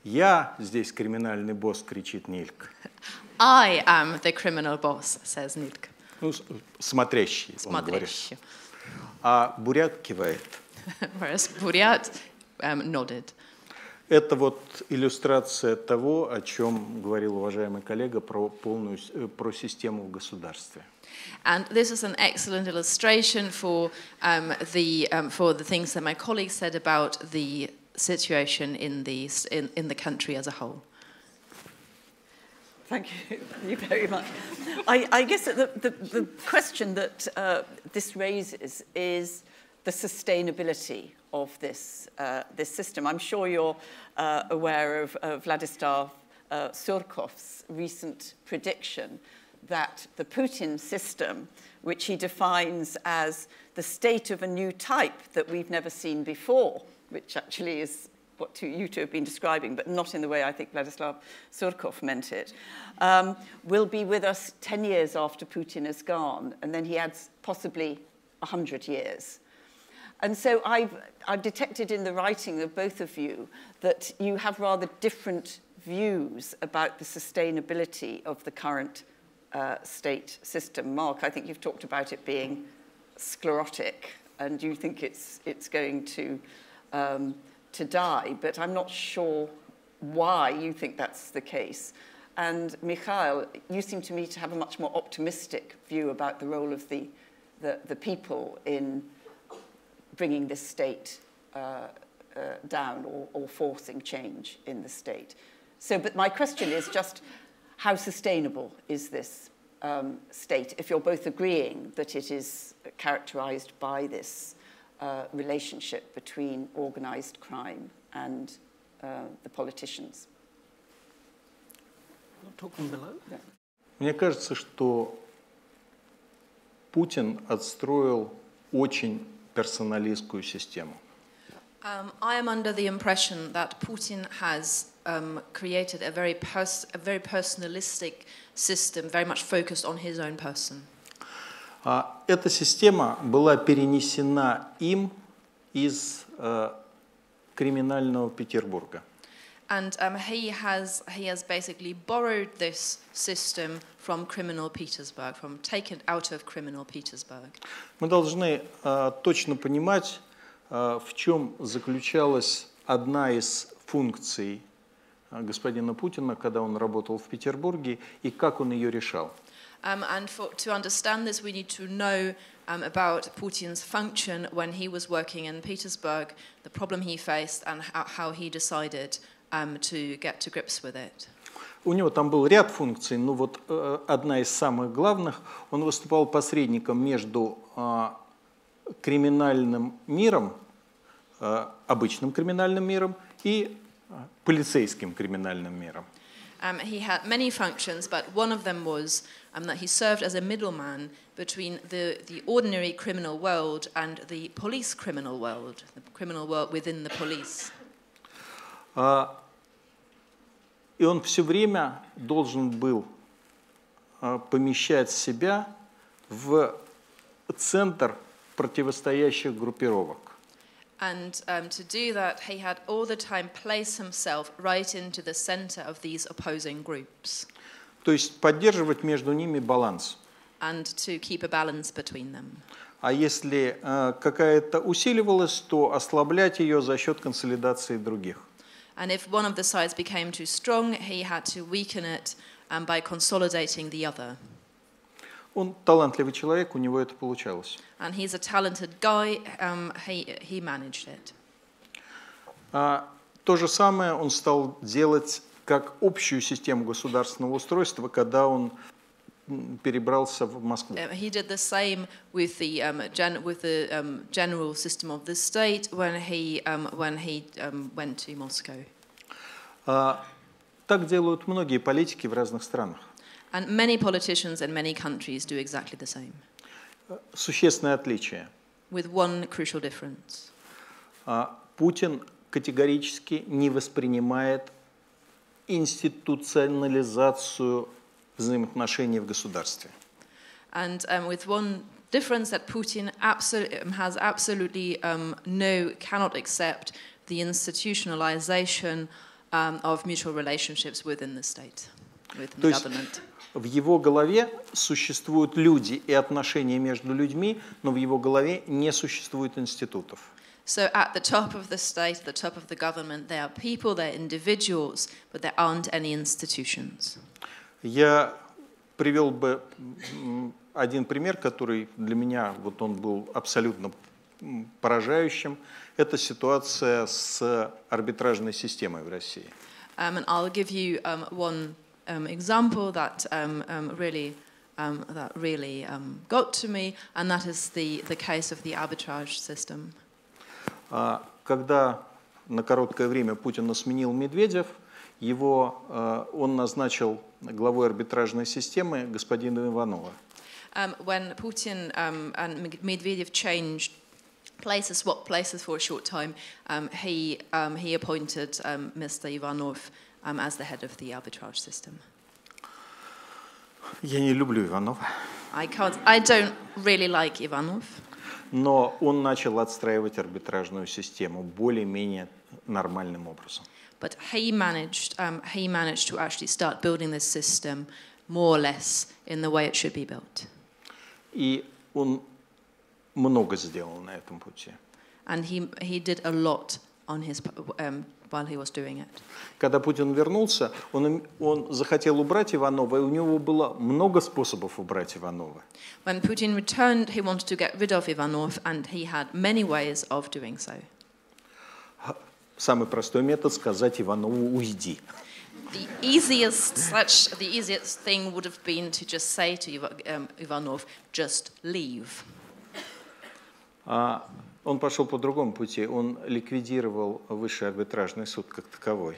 Я здесь криминальный босс, кричит Нильк. I am the criminal boss, says Nilk. Ну, смотрящий, он говорит. А Бурят кивает. Whereas Buryat um, nodded. Это вот иллюстрация того, о чем говорил уважаемый коллега про полную про систему в государстве. And this is an excellent illustration for um, the um, for the things that my colleague said about the situation in the in, in the country as a whole. Thank you very much. I, I guess the, the, the question that uh, this raises is the sustainability of this, uh, this system. I'm sure you're uh, aware of uh, Vladislav uh, Surkov's recent prediction that the Putin system, which he defines as the state of a new type that we've never seen before, which actually is what you two have been describing, but not in the way I think Vladislav Surkov meant it, um, will be with us ten years after Putin is gone. And then he adds possibly one hundred years. And so I've, I've detected in the writing of both of you that you have rather different views about the sustainability of the current uh, state system. Mark, I think you've talked about it being sclerotic, and you think it's, it's going to... Um, to die, but I'm not sure why you think that's the case. And Mikhail, you seem to me to have a much more optimistic view about the role of the, the, the people in bringing this state uh, uh, down or, or forcing change in the state. So, but my question is just how sustainable is this um, state, if you're both agreeing that it is characterized by this Uh, relationship between organized crime and uh, the politicians. Мне кажется, что Путин отстроил очень персоналистскую систему. Um, I am under the impression that Putin has um, created a very pers a very personalistic system, very much focused on his own person. Эта система была перенесена им из uh, криминального Петербурга. And um, he has he has basically borrowed this system from criminal Petersburg, from taken out of criminal Petersburg. Мы должны uh, точно понимать, uh, в чем заключалась одна из функций uh, господина Путина, когда он работал в Петербурге, и как он ее решал. Um, and for, to understand this, we need to know um, about Putin's function when he was working in Petersburg, the problem he faced, and how, how he decided um, to get to grips with it. У него там был ряд функций, но вот э, одна из самых главных. Он выступал посредником между э, криминальным миром, э, обычным криминальным миром и полицейским криминальным миром. Um, he had many functions, but one of them was um, that he served as a middleman between the, the ordinary criminal world and the police criminal world, the criminal world within the police. Uh, и он все время должен был uh, помещать себя в центр противостоящих группировок. And um, to do that, he had all the time placed himself right into the center of these opposing groups. То есть поддерживать между ними баланс. And to keep a balance between them. А если uh, какая-то усиливалась, то ослаблять ее за счет консолидации других. And if one of the sides became too strong, he had to weaken it um, by consolidating the other. Он талантливый человек, у него это получалось. And he's a talented guy. Um, he, he managed it. Uh, то же самое он стал делать как общую систему государственного устройства, когда он перебрался в Москву. Um, he did the same with the um, gen with the um, general system of the state when he um, when he um, went to Moscow. Uh, так делают многие политики в разных странах. And many politicians in many countries do exactly the same. Существенное отличие. With one crucial difference. Путин категорически не воспринимает институционализацию взаимоотношений в государстве. And um, with one difference that Putin absolutely has absolutely um, no cannot accept the institutionalization um, of mutual relationships within the state, within the government. В его голове существуют люди и отношения между людьми, но в его голове не существует институтов. So at the top of the state, the top of the government, there are people, there are individuals, but there aren't any institutions. Я привел бы один пример, который для меня вот он был абсолютно поражающим. Это ситуация с арбитражной системой в России. Um, and I'll give you um, one Um, example that um, um, really um, that really um, got to me, and that is the the case of the arbitrage system. Когда на короткое время Путина сменил Медведев, его он назначил главой арбитражной системы господина Иванова. When Putin um, and Medvedev changed places, swapped places for a short time, um, he um, he appointed um, Mister Ivanov Um, as the head of the arbitrage system. Я не люблю Иванова. I can't. I don't really like Ivanov. Но он начал отстраивать арбитражную систему более-менее нормальным образом. But he managed. Um, he managed to actually start building this system more or less in the way it should be built. И он много сделал на этом пути. And he he did a lot on his um, while he was doing it. Когда Путин вернулся, он, он захотел убрать Иванова, и у него было много способов убрать Иванова. When Putin returned, he wanted to get rid of Ivanov, and he had many ways of doing so. Самый простой метод — сказать Иванову уйди. The easiest, such the easiest thing would have been to just say to um, Ivanov, just leave. Uh, Он пошел по другому пути. Он ликвидировал высший арбитражный суд как таковой.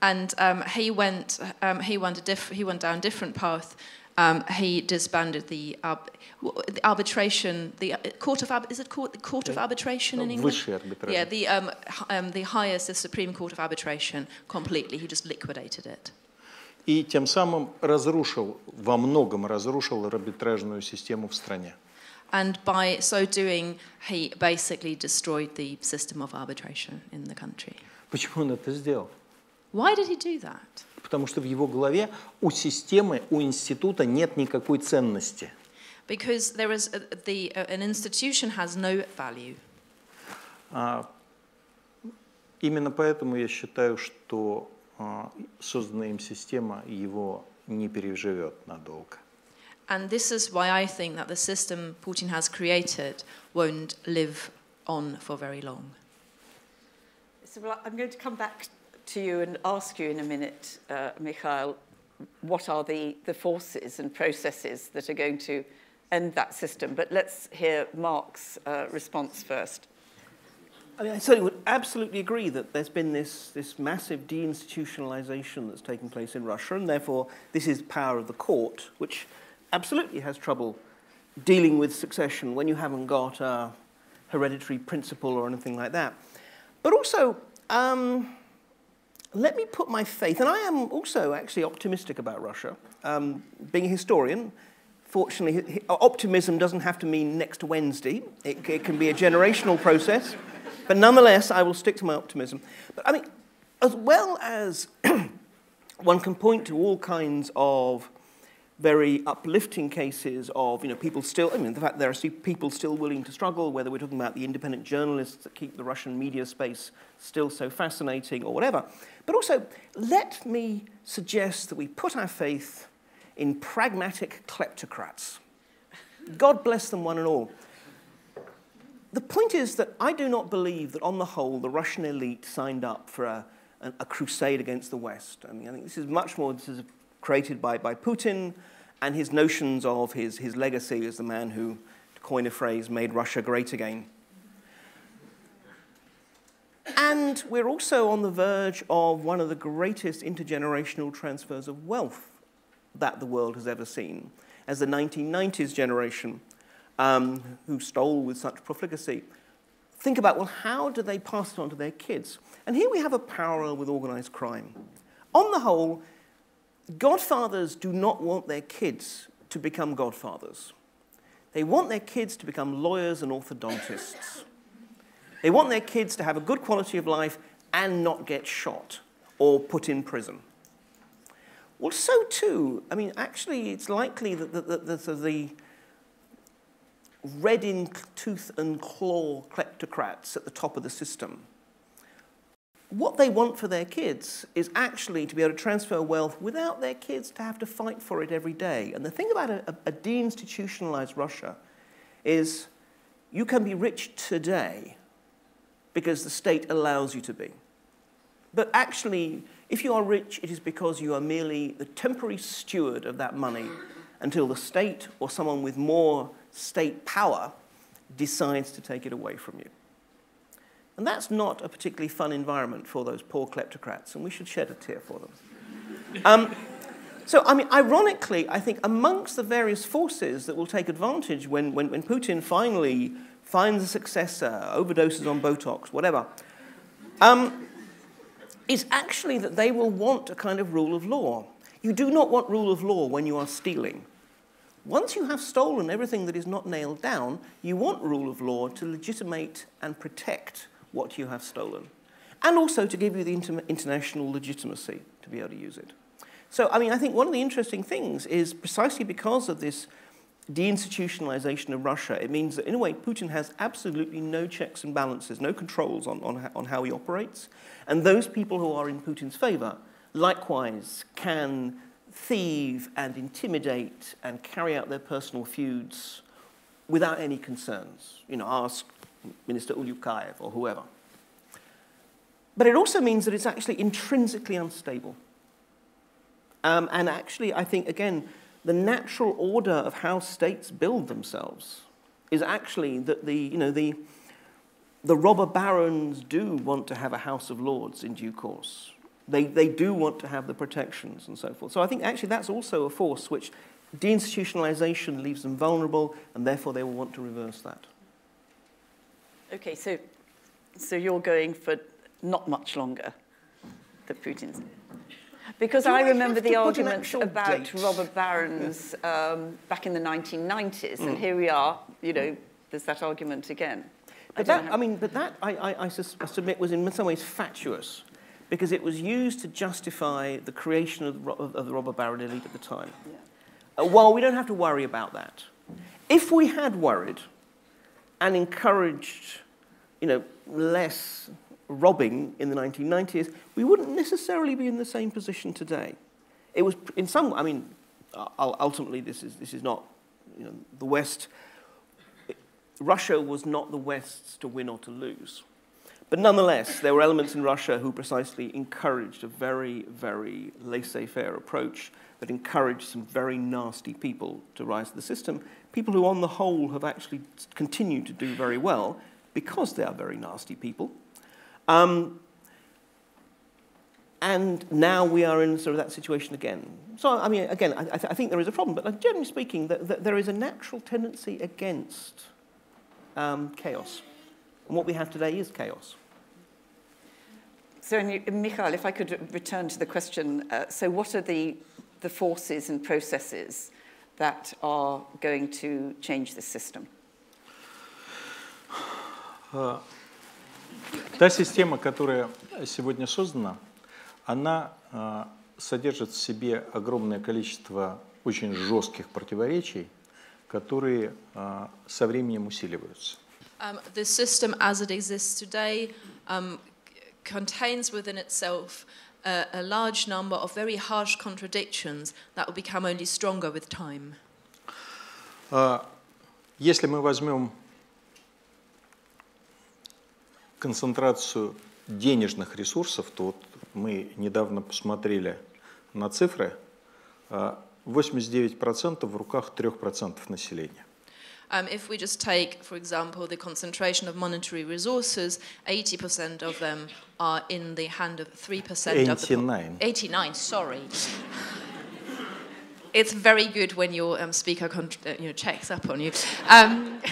And um, he went, um, he went a different, he went down a different path. Um, he disbanded the, uh, the arbitration, the court of is it court the court of arbitration in England? Высший арбитражный. Yeah, the um, um, the highest, the Supreme Court of Arbitration, completely. He just liquidated it. И тем самым разрушил, во многом разрушил арбитражную систему в стране. And by so doing, he basically destroyed the system of arbitration in the country. Почему он это сделал? Why did he do that? Потому что в его голове у системы, у института нет никакой ценности. Because there is a, the an institution has no value. Uh, именно поэтому я считаю, что uh, созданная им система его не переживет надолго. And this is why I think that the system Putin has created won't live on for very long. So, well, I'm going to come back to you and ask you in a minute, uh, Mikhail, what are the, the forces and processes that are going to end that system? But let's hear Mark's uh, response first. I mean, I certainly would absolutely agree that there's been this, this massive deinstitutionalization that's taken place in Russia, and therefore this is power of the court, which absolutely has trouble dealing with succession when you haven't got a hereditary principle or anything like that. But also, um, let me put my faith, and I am also actually optimistic about Russia. Um, being a historian, fortunately, optimism doesn't have to mean next Wednesday. It, it can be a generational process. But nonetheless, I will stick to my optimism. But I mean, as well as one can point to all kinds of very uplifting cases of, you know, people still, I mean, the fact there are people still willing to struggle, whether we're talking about the independent journalists that keep the Russian media space still so fascinating or whatever. But also, let me suggest that we put our faith in pragmatic kleptocrats. God bless them one and all. The point is that I do not believe that, on the whole, the Russian elite signed up for a, a, a crusade against the West. I mean, I think this is much more, this is created by, by Putin and his notions of his, his legacy as the man who, to coin a phrase, made Russia great again. And we're also on the verge of one of the greatest intergenerational transfers of wealth that the world has ever seen, as the nineteen nineties generation, Um, who stole with such profligacy, think about, well, how do they pass it on to their kids? And here we have a parallel with organized crime. On the whole, godfathers do not want their kids to become godfathers. They want their kids to become lawyers and orthodontists. They want their kids to have a good quality of life and not get shot or put in prison. Well, so too, I mean, actually, it's likely that the, the, the, the red in tooth and claw kleptocrats at the top of the system, what they want for their kids is actually to be able to transfer wealth without their kids to have to fight for it every day. And the thing about a, a deinstitutionalized Russia is you can be rich today because the state allows you to be. But actually, if you are rich, it is because you are merely the temporary steward of that money until the state or someone with more state power decides to take it away from you. And that's not a particularly fun environment for those poor kleptocrats, and we should shed a tear for them. um, so, I mean, ironically, I think amongst the various forces that will take advantage when, when, when Putin finally finds a successor, overdoses on Botox, whatever, um, is actually that they will want a kind of rule of law. You do not want rule of law when you are stealing. Once you have stolen everything that is not nailed down, you want rule of law to legitimate and protect what you have stolen, and also to give you the inter international legitimacy to be able to use it. So, I mean, I think one of the interesting things is precisely because of this deinstitutionalization of Russia, it means that, in a way, Putin has absolutely no checks and balances, no controls on, on, on how he operates, and those people who are in Putin's favor, likewise, can thieve and intimidate and carry out their personal feuds without any concerns. You know, ask Minister Ulyukaev or whoever. But it also means that it's actually intrinsically unstable. Um, and actually, I think, again, the natural order of how states build themselves is actually that the, you know, the, the robber barons do want to have a House of Lords in due course. They, they do want to have the protections and so forth. So I think actually that's also a force which deinstitutionalization leaves them vulnerable, and therefore they will want to reverse that. Okay, so, so you're going for not much longer than Putin's. Because do I remember the argument about date? robber barons yeah. um, back in the nineteen nineties, mm. and here we are, you know, there's that argument again. But I, that, I mean, but that, I, I, I, sus I submit, was in some ways fatuous, because it was used to justify the creation of the, of the robber baron elite at the time. Yeah. Uh, while we don't have to worry about that, if we had worried and encouraged, you know, less robbing in the nineteen nineties, we wouldn't necessarily be in the same position today. It was, in some, I mean, ultimately this is this is not, you know, the West. It, Russia was not the West's to win or to lose. But nonetheless, there were elements in Russia who precisely encouraged a very, very laissez-faire approach that encouraged some very nasty people to rise to the system, people who on the whole have actually continued to do very well, because they are very nasty people. Um, and now we are in sort of that situation again. So, I mean, again, I, I, th I think there is a problem, but generally speaking, the, the, there is a natural tendency against um, chaos. And what we have today is chaos. So, Mikhail, if I could return to the question, uh, so what are the, the forces and processes that are going to change this system? Uh, та система, которая сегодня создана, она uh, содержит в себе огромное количество очень жестких противоречий, которые uh, со временем усиливаются. Um, the system as it exists today um, contains within itself a, a large number of very harsh contradictions that will become only stronger with time. Uh, если мы возьмем концентрацию денежных ресурсов, то вот мы недавно посмотрели на цифры, uh, восемьдесят девять процентов в руках трёх процентов населения. Um, if we just take, for example, the concentration of monetary resources, eighty percent of them are in the hand of three percent of the population. eighty-nine, sorry. It's very good when your um, speaker you know, checks up on you. Um,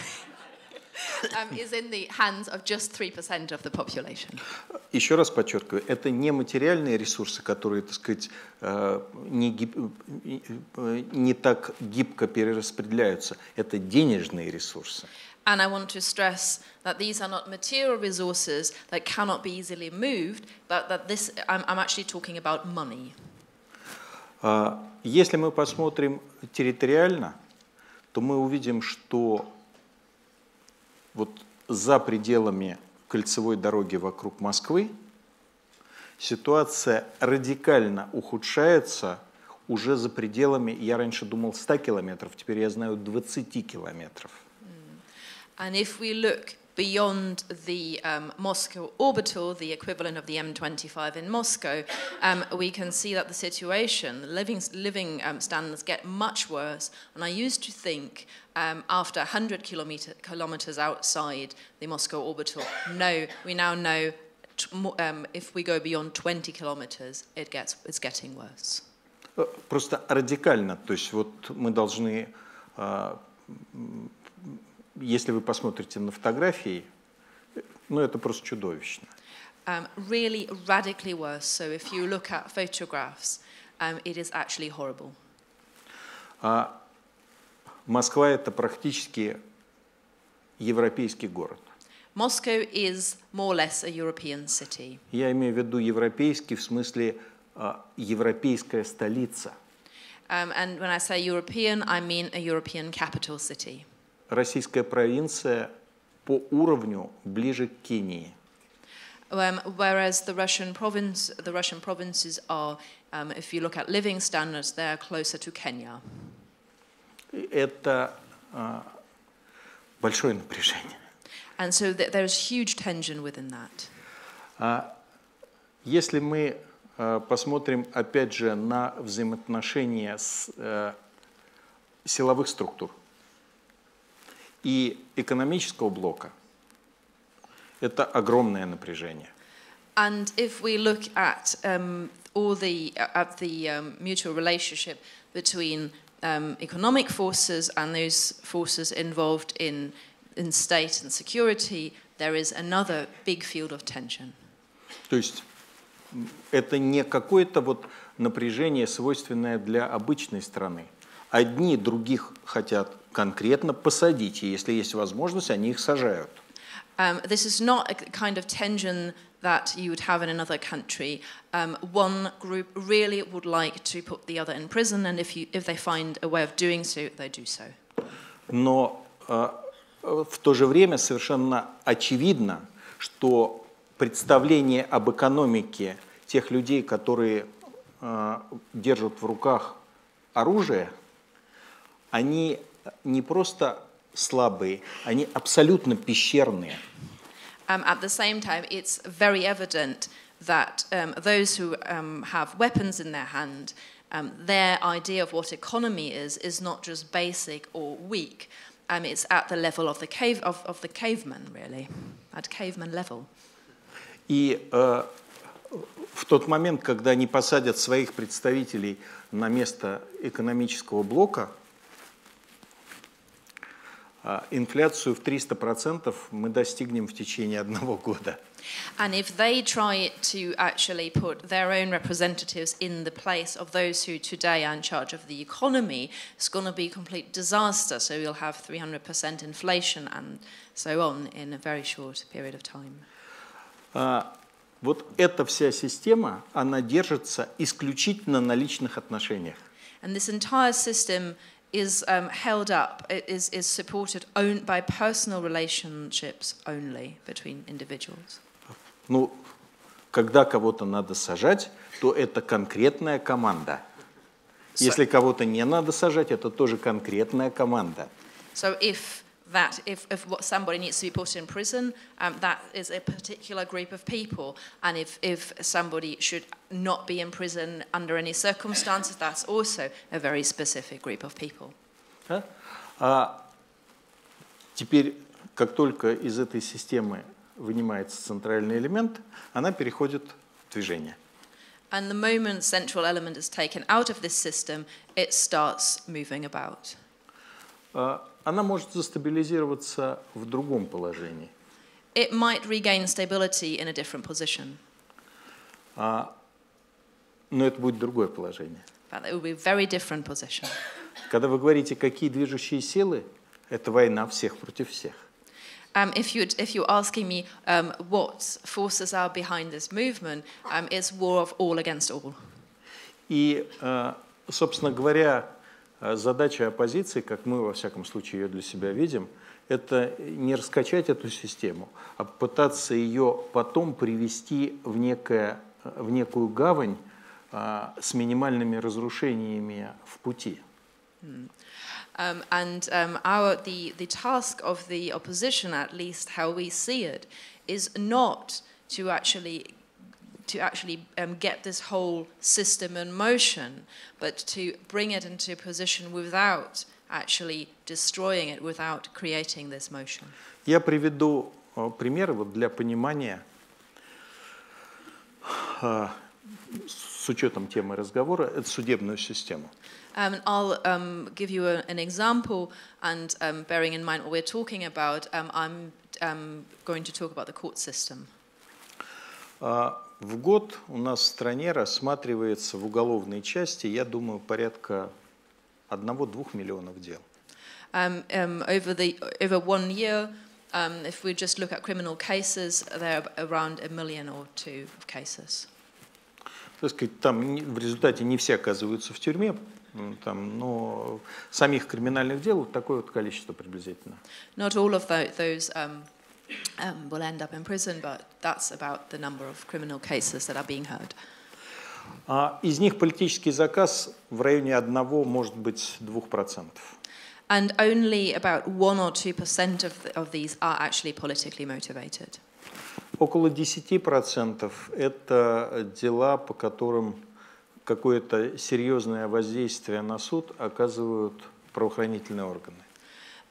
um, is in the hands of just three percent of the population. Еще раз подчеркиваю, это не материальные ресурсы, которые, так сказать, не, гиб... не так гибко перераспределяются, это денежные ресурсы. And I want to stress that these are not material resources that cannot be easily moved, but that this, I'm, I'm actually talking about money. Если мы посмотрим территориально, то мы увидим, что вот за пределами кольцевой дороги вокруг Москвы ситуация радикально ухудшается уже за пределами, я раньше думал, ста километров, теперь я знаю двадцати километров. And if we look beyond the um, Moscow orbital, the equivalent of the M twenty-five in Moscow, um, we can see that the situation, the living, living um, standards get much worse. And I used to think um, after one hundred kilometers outside the Moscow orbital, no, we now know um, if we go beyond twenty kilometers, it gets, it's getting worse. Просто радикально, то есть вот мы должны... Если вы посмотрите на фотографии, ну это просто чудовищно. Um, really radically worse. So if you look at photographs, um, it is actually horrible. Uh, Москва это практически европейский город. Moscow is more or less a European city. Я имею в виду европейский в смысле uh, европейская столица. Um, and when I say European, I mean a European capital city. Российская провинция по уровню ближе к Кении. Um, whereas the Russian province, the Russian provinces are, um, if you look at living standards, they are closer to Kenya. Это uh, большое напряжение. And so th there is huge tension within that. Uh, если мы uh, посмотрим опять же на взаимоотношения с, uh, силовых структур и экономического блока, это огромное напряжение. And if we look at um, all the at the um, mutual relationship between um, economic forces and those forces involved in in state and security, there is another big field of tension. То есть это не какое-то вот напряжение, свойственное для обычной страны. Одни других хотят конкретно посадить, и если есть возможность, они их сажают. Um, this is not a kind of tension that you would have in another country. Um, one group really would like to put the other in prison, and if, you, if they find a way of doing so, they do so. Но uh, в то же время совершенно очевидно, что представление об экономике тех людей, которые uh, держат в руках оружие, они не просто слабые, они абсолютно пещерные. Um, at the same time, it's very evident that um, those who um, have weapons in their hand, um, their idea of what economy is is not just basic or weak, Um, it's at the level of the cave of, of the caveman, really, at caveman level. И э, в тот момент, когда они посадят своих представителей на место экономического блока, э, инфляцию в триста процентов мы достигнем в течение одного года. And if they try to actually put their own representatives in the place of those who today are in charge of the economy, it's going to be a complete disaster. So you'll have three hundred percent inflation and so on in a very short period of time. Вот эта вся система, она держится исключительно на личных отношениях. And this entire system is um, held up, is, is supported on, by personal relationships only between individuals. Ну, когда кого-то надо сажать, то это конкретная команда. Если кого-то не надо сажать, это тоже конкретная команда. So if that, if, if somebody needs to be put in prison, um, that is a particular group of people. And if, if somebody should not be in prison under any circumstances, that's also a very specific group of people. А теперь, как только из этой системы вынимается центральный элемент, она переходит в движение. And the moment central element is taken out of this system, it starts moving about. Она может застабилизироваться в другом положении. It might regain stability in a different position. Но это будет другое положение. But it will be a very different position. Когда вы говорите, какие движущие силы, это война всех против всех. Um, if you if you're asking me um, what forces are behind this movement, um, it's war of all against all. И, собственно говоря, задача оппозиции, как мы во всяком случае ее для себя видим, это не раскачать эту систему, а пытаться ее потом привести в некое, в некую гавань с минимальными разрушениями в пути. Mm. Um, and um, our, the, the task of the opposition, at least how we see it, is not to actually, to actually um, get this whole system in motion, but to bring it into position without actually destroying it, without creating this motion. Я приведу пример вот для понимания, с учетом темы разговора, это судебную систему. Um, I'll um, give you a, an example, and um, bearing in mind what we're talking about, um, I'm um, going to talk about the court system. В год у нас в стране рассматривается в уголовной части, я думаю, порядка одного-двух миллионов дел. Um, um, over the over one year, um, if we just look at criminal cases, there are around a million or two of cases. Так сказать, там в результате не все оказываются в тюрьме, там, но самих криминальных дел вот такое вот количество приблизительно. Not all of those um, um, will end up in prison, but that's about the number of criminal cases that are being heard. Из них политический заказ в районе одного, может быть, двух процентов. And only about one or two percent of of these are actually politically motivated. Около десяти процентов – это дела, по которым какое-то серьезное воздействие на суд оказывают правоохранительные органы.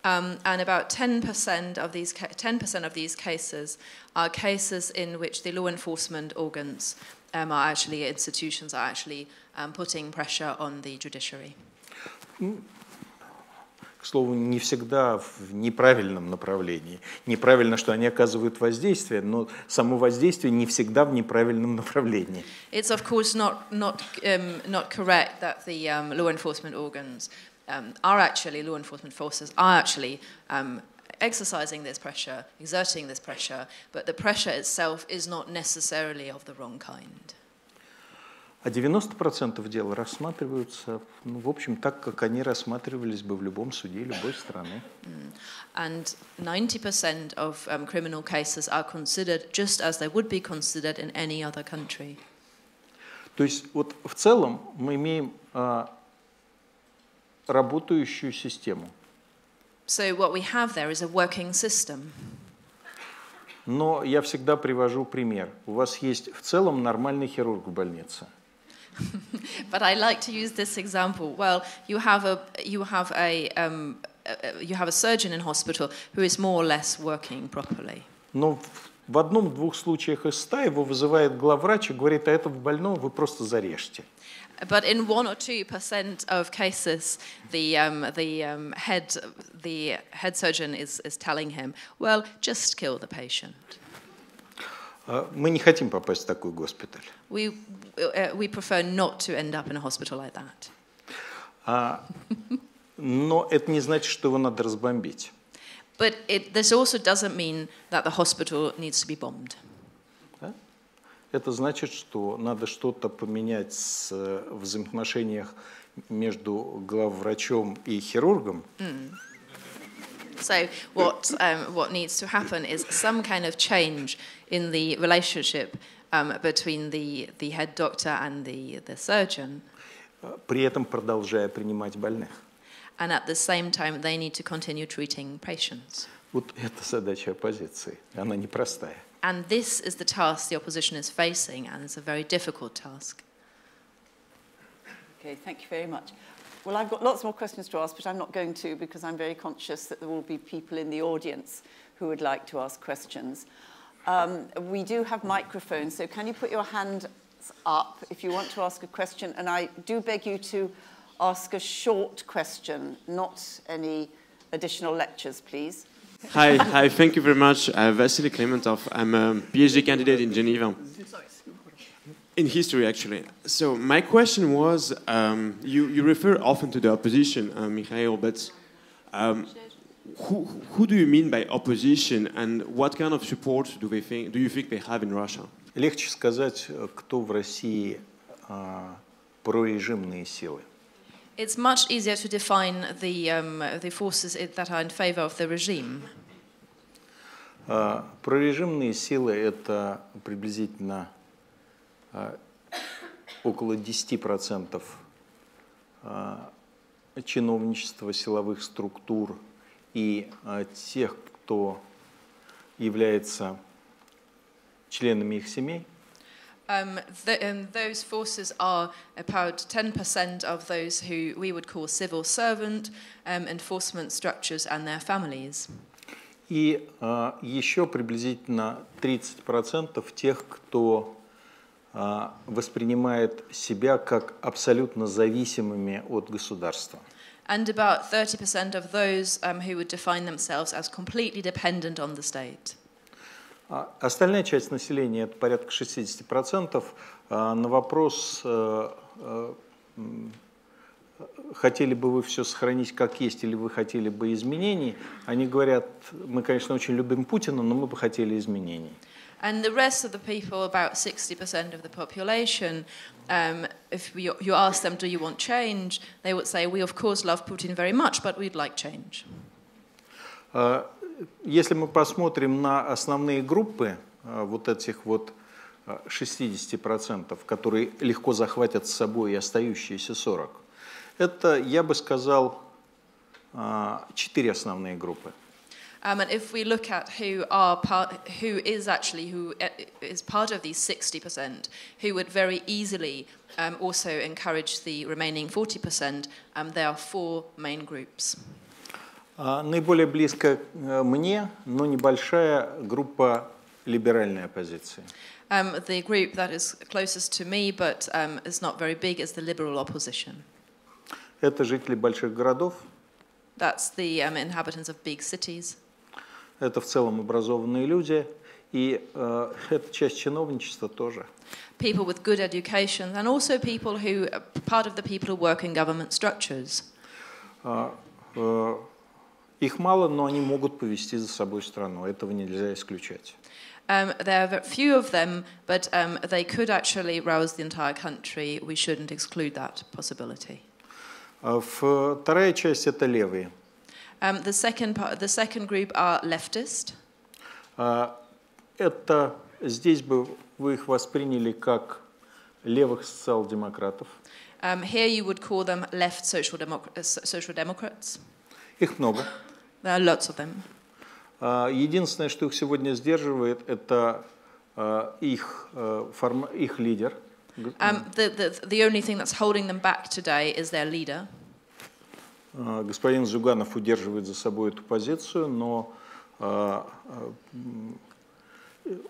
Um, and about ten percent of these ten percent of these cases are cases in which the law enforcement organs um, are actually institutions are actually um, putting pressure on the judiciary. К слову, не всегда в неправильном направлении. Неправильно, что они оказывают воздействие, но само воздействие не всегда в неправильном направлении. It's of course not not um, not correct that the um, law enforcement organs um, are actually law enforcement forces are actually um, exercising this pressure, exerting this pressure, but the pressure itself is not necessarily of the wrong kind. А девяносто процентов дел рассматриваются, ну, в общем, так, как они рассматривались бы в любом суде любой страны. And ninety percent of um, criminal cases are considered just as they would be considered in any other country. То есть вот в целом мы имеем а, работающую систему. So what we have there is a working system. Но я всегда привожу пример. У вас есть в целом нормальный хирург в больнице. But I like to use this example. Well, you have a you have a um, you have a surgeon in hospital who is more or less working properly. Ну, в одном-двух случаях из ста его вызывает главврач и говорит, а этого больного вы просто зарежьте. But in one or two percent of cases, the um, the um, head the head surgeon is is telling him, well, just kill the patient. Мы не хотим попасть в такой госпиталь. We we prefer not to end up in a hospital like that. Но это не значит, что его надо разбомбить. But it, this also doesn't mean that the hospital needs to be bombed. Это значит, что надо что-то поменять в взаимоотношениях между главврачом и хирургом. Mm. So what um, what needs to happen is some kind of change in the relationship um, between the the head doctor and the the surgeon. При этом продолжая принимать больных. And at the same time, they need to continue treating patients. Вот это задача оппозиции, она непростая. And this is the task the opposition is facing, and it's a very difficult task. Okay, thank you very much. Well, I've got lots more questions to ask, but I'm not going to because I'm very conscious that there will be people in the audience who would like to ask questions. Um, we do have microphones, so can you put your hands up if you want to ask a question? And I do beg you to ask a short question, not any additional lectures, please. Hi, hi, thank you very much. Uh, Vasily Klementov. I'm a PhD candidate in Geneva. In history, actually. So my question was, um, you, you refer often to the opposition, uh, Mikhail, but um, who, who do you mean by opposition and what kind of support do, we think, do you think they have in Russia? Легче сказать, кто в России прорежимные силы. It's much easier to define the, um, the forces that are in favor of the regime. Uh, прорежимные силы — это приблизительно uh, около десяти процентов uh, чиновничества, силовых структур и uh, тех, кто является членами их семей. Um, the, um, those forces are about ten percent of those who we would call civil servant um, enforcement structures and their families. И uh, еще приблизительно тридцать процентов тех, кто uh, воспринимает себя как абсолютно зависимыми от государства. And about thirty percent of those um, who would define themselves as completely dependent on the state. Остальная часть населения, это порядка шестидесяти процентов, на вопрос, хотели бы вы все сохранить как есть или вы хотели бы изменений, они говорят, мы, конечно, очень любим Путина, но мы бы хотели изменений. And the rest of the people, about sixty percent of the population, um, if we, you ask them, do you want change, they would say, we of course love Putin very much, but we'd like change. Если мы посмотрим на основные группы вот этих вот шестидесяти процентов, которые легко захватят с собой и остающиеся сорок, это, я бы сказал, четыре основные группы. Um, and if we look at who are part, who is actually who is part of these sixty percent, who would very easily um, also encourage the remaining forty percent, um, there are four main groups. Наиболее близко мне, но небольшая группа либеральной оппозиции. Um, the group that is closest to me, but um, is not very big, is the liberal opposition. Это жители больших городов. That's the um, inhabitants of big cities. Это в целом образованные люди, и uh, это часть чиновничества тоже. People with good education, and also people who part of the people who work in government structures. Uh, uh, Их мало, но они могут повести за собой страну. Этого нельзя исключать. Um, there are few of them, but um, they could actually rouse the entire country. We shouldn't exclude that possibility. Uh, вторая часть — это левые. Um, the second part, the second group are leftist. Uh, это здесь бы вы их восприняли как левых социал-демократов. Um, here you would call them left social, democ social democrats. Их много. There are lots of them. Единственное, что их сегодня сдерживает, это их, форма, их лидер. Um, the, the, the only thing that's holding them back today is their leader. Господин Зюганов удерживает за собой эту позицию, но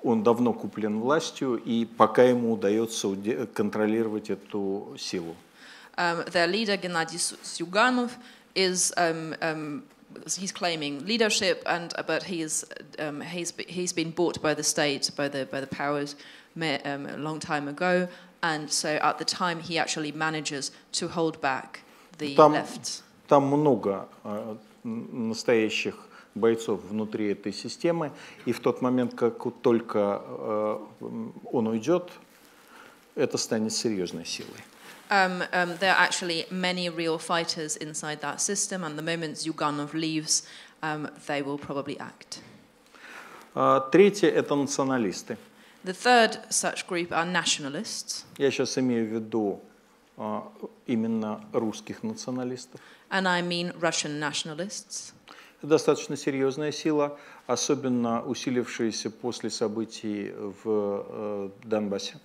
он давно куплен властью, и пока ему удается контролировать эту силу. Um, their leader, Gennady Zyuganov, is um, um, he's claiming leadership, and but he's um, he's he's been bought by the state, by the by the powers um, a long time ago, and so at the time he actually manages to hold back the там, left. Там много uh, настоящих бойцов внутри этой системы, и в тот момент, как только uh, он уйдет, это станет серьезной силой. Um, um, there are actually many real fighters inside that system, and the moment Zyuganov leaves, um, they will probably act. Uh, третье – это националисты. The third such group are nationalists. Я сейчас имею в виду uh, именно русских националистов. And I mean Russian nationalists. Достаточно серьезная сила, особенно усилившаяся после событий в uh, Донбассе.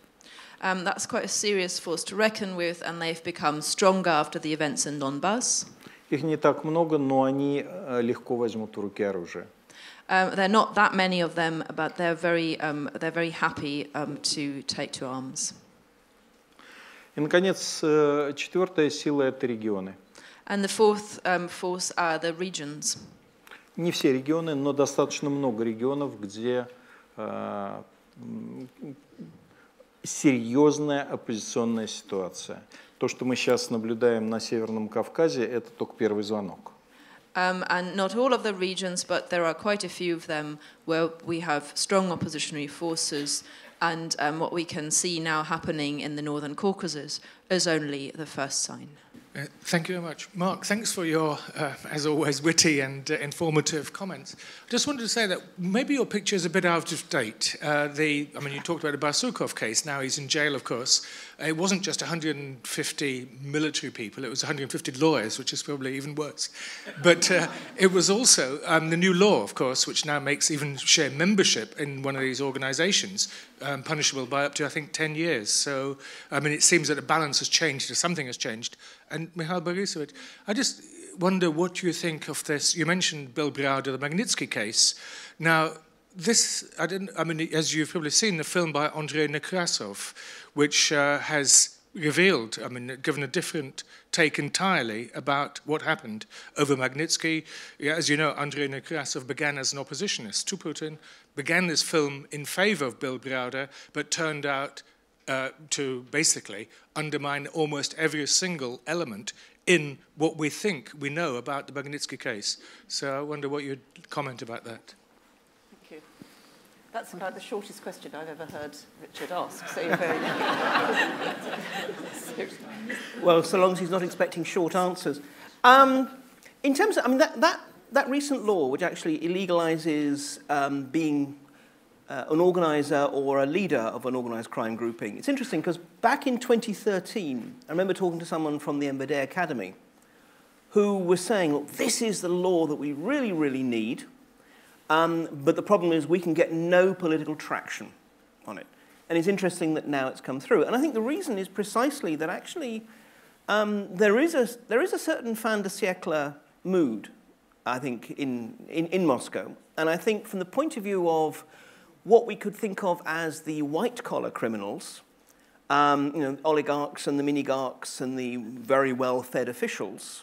Um, that's quite a serious force to reckon with, and they've become stronger after the events in Donbass. Их не так много, но они легко возьмут в руки оружие. Um, they're not that many of them, but they're very, um, they're very happy um, to take to arms. И, наконец, четвертая сила – это регионы. And the fourth um, force are the regions. Не все регионы, но достаточно много регионов, где uh, серьезная оппозиционная ситуация. То, что мы сейчас наблюдаем на Северном Кавказе, это только первый звонок. Um, and not all of the regions, but there are quite a few of them where we have strong oppositionary forces, and um, what we can see now happening in the Northern Caucasus is only the first sign. Uh, thank you very much. Mark, thanks for your, uh, as always, witty and uh, informative comments. I just wanted to say that maybe your picture is a bit out of date. Uh, the, I mean, you talked about the Barsukov case. Now he's in jail, of course. It wasn't just one hundred fifty military people. It was one hundred fifty lawyers, which is probably even worse. But uh, it was also um, the new law, of course, which now makes even share membership in one of these organizations um, punishable by up to, I think, ten years. So, I mean, it seems that the balance has changed, or something has changed. And Mikhail Borisovich, I just wonder what you think of this. You mentioned Bill Browder, the Magnitsky case. Now, this, I didn't, I mean, as you've probably seen, the film by Andrei Nekrasov, which uh, has revealed, I mean, given a different take entirely about what happened over Magnitsky. Yeah, as you know, Andrei Nekrasov began as an oppositionist to Putin, began this film in favor of Bill Browder, but turned out Uh, to basically undermine almost every single element in what we think we know about the Magnitsky case. So I wonder what you'd comment about that. Thank you. That's about the shortest question I've ever heard Richard ask, so you're very well, so long as he's not expecting short answers. Um, in terms of, I mean, that, that, that recent law, which actually illegalizes um, being Uh, an organizer or a leader of an organized crime grouping. It's interesting because back in twenty thirteen, I remember talking to someone from the Mbede Academy who was saying, look, this is the law that we really, really need, um, but the problem is we can get no political traction on it. And it's interesting that now it's come through. And I think the reason is precisely that actually um, there, is a, there is a certain fin de siècle mood, I think, in, in, in Moscow. And I think from the point of view of what we could think of as the white-collar criminals, um, you know, oligarchs and the minigarchs and the very well-fed officials,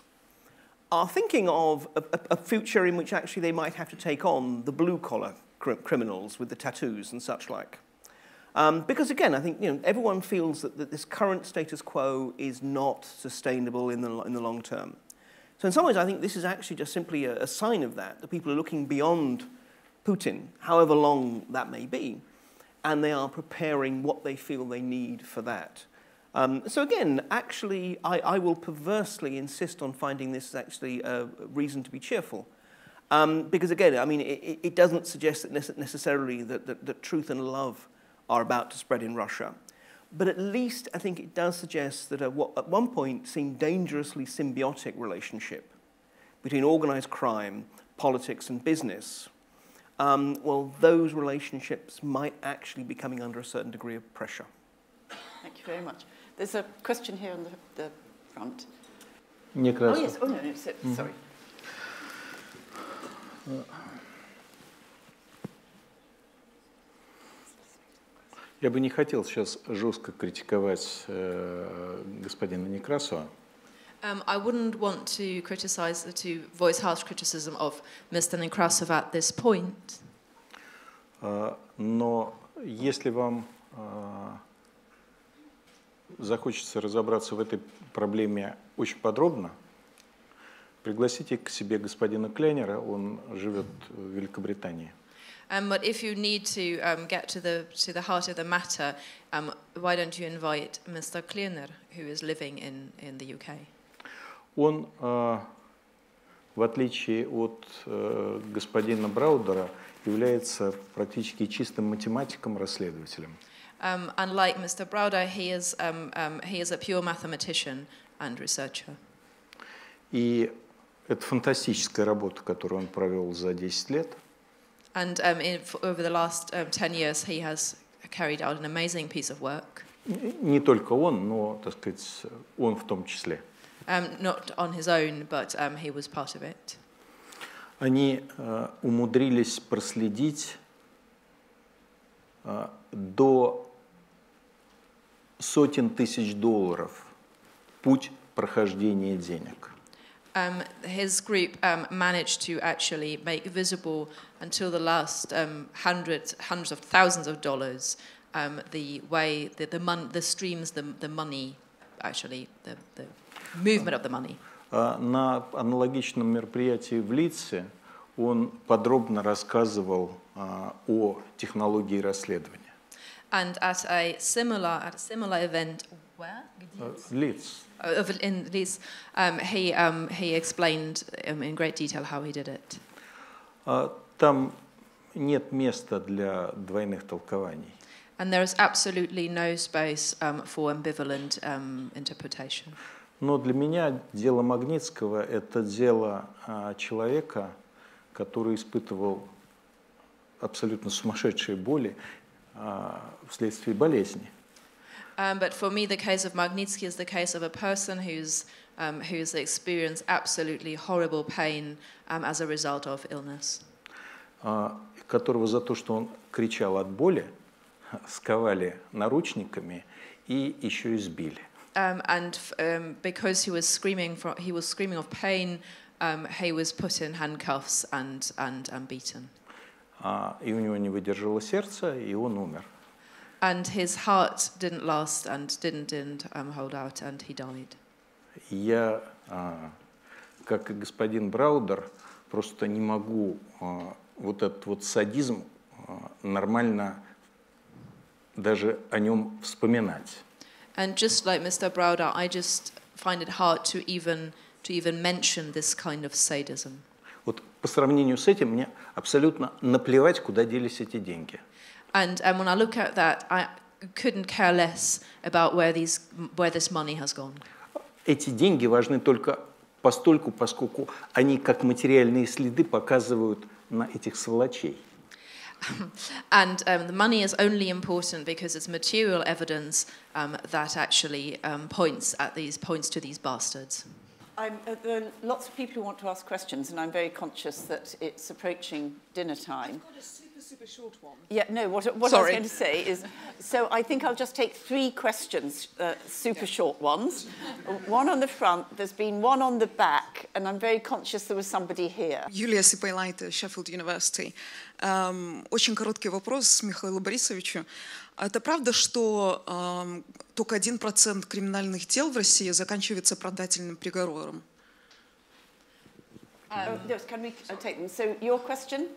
are thinking of a, a future in which actually they might have to take on the blue-collar cr criminals with the tattoos and such like. Um, because again, I think you know, everyone feels that, that this current status quo is not sustainable in the, in the long term. So in some ways, I think this is actually just simply a, a sign of that, that people are looking beyond Putin, however long that may be, and they are preparing what they feel they need for that. Um, so again, actually, I, I will perversely insist on finding this actually a reason to be cheerful. Um, because again, I mean, it, it doesn't suggest that necessarily that, that, that truth and love are about to spread in Russia. But at least I think it does suggest that a, what at one point seemed dangerously symbiotic relationship between organized crime, politics, and business, Um, well, those relationships might actually be coming under a certain degree of pressure. Thank you very much. There's a question here on the, the front. Некрасов. Oh, yes. Oh, no, no, sorry. Mm-hmm. Я бы не хотел сейчас жестко критиковать э, господина Некрасова. Um, I wouldn't want to criticize, to voice harsh criticism of mister Nekrasov at this point. Uh, но если вам uh, захочется разобраться в этой проблеме очень подробно, пригласите к себе господина Клейнера, он живет в Великобритании. Um, but if you need to um, get to the to the heart of the matter, um, why don't you invite mister Kleiner, who is living in in the U K? Он, uh, в отличие от uh, господина Браудера, является практически чистым математиком-расследователем. Um, unlike mister Browder, he is um, um, he is a pure mathematician and researcher. И это фантастическая работа, которую он провел за десять лет. And um, in, over the last um, ten years, he has carried out an amazing piece of work. Не только он, но, так сказать, он в том числе. Um, not on his own, but um, he was part of it. Они uh, умудрились проследить uh, до сотен тысяч долларов путь прохождения денег. Um, his group um, managed to actually make visible until the last um, hundreds, hundreds of thousands of dollars um, the way the the, mon the streams the the money actually the, the movement of the money. На аналогичном мероприятии в Лидсе он подробно рассказывал о технологии расследования. And at a similar at a similar event, where? Leeds. In Leeds, um, he um, he explained in great detail how he did it. Там нет места для двойных толкований. And there is absolutely no space um, for ambivalent um, interpretation. Но для меня дело Магнитского – это дело uh, человека, который испытывал абсолютно сумасшедшие боли вследствие болезни. Um, but for me, the case of Magnitsky is the case of a person who's um, who's experienced absolutely horrible pain um, as a result of illness. Uh, которого за то, что он кричал от боли, сковали наручниками и еще избили. Um, and um, because he was screaming for, he was screaming of pain, um, he was put in handcuffs and and, and beaten. Uh, и у него не выдержало сердце, и он умер. And his heart didn't last and didn't, didn't um, hold out, and he died. Я, uh, как и господин Браудер, просто не могу uh, вот этот вот садизм uh, нормально даже о нем вспоминать. And just like mister Browder, I just find it hard to even to even mention this kind of sadism. Вот по сравнению с этим мне абсолютно наплевать, куда делись эти деньги. And um, when I look at that, I couldn't care less about where these where this money has gone. Эти деньги важны только постольку, поскольку они как материальные следы показывают на этих сволочей. And um, the money is only important because it's material evidence um, that actually um, points at these points to these bastards. I'm, uh, there are lots of people who want to ask questions, and I'm very conscious that it's approaching dinner time. I've got a super, super short one. Yeah, no, what, what I was going to say is, so I think I'll just take three questions, uh, super yeah. short ones. One on the front, there's been one on the back, and I'm very conscious there was somebody here. Юлия Сипайлайте, Sheffield University. Um, очень короткий вопрос Михаилу Борисовичу. Это правда, что э, только один процент криминальных дел в России заканчивается оправдательным приговором? Um, oh, yes, can we take them? So your question?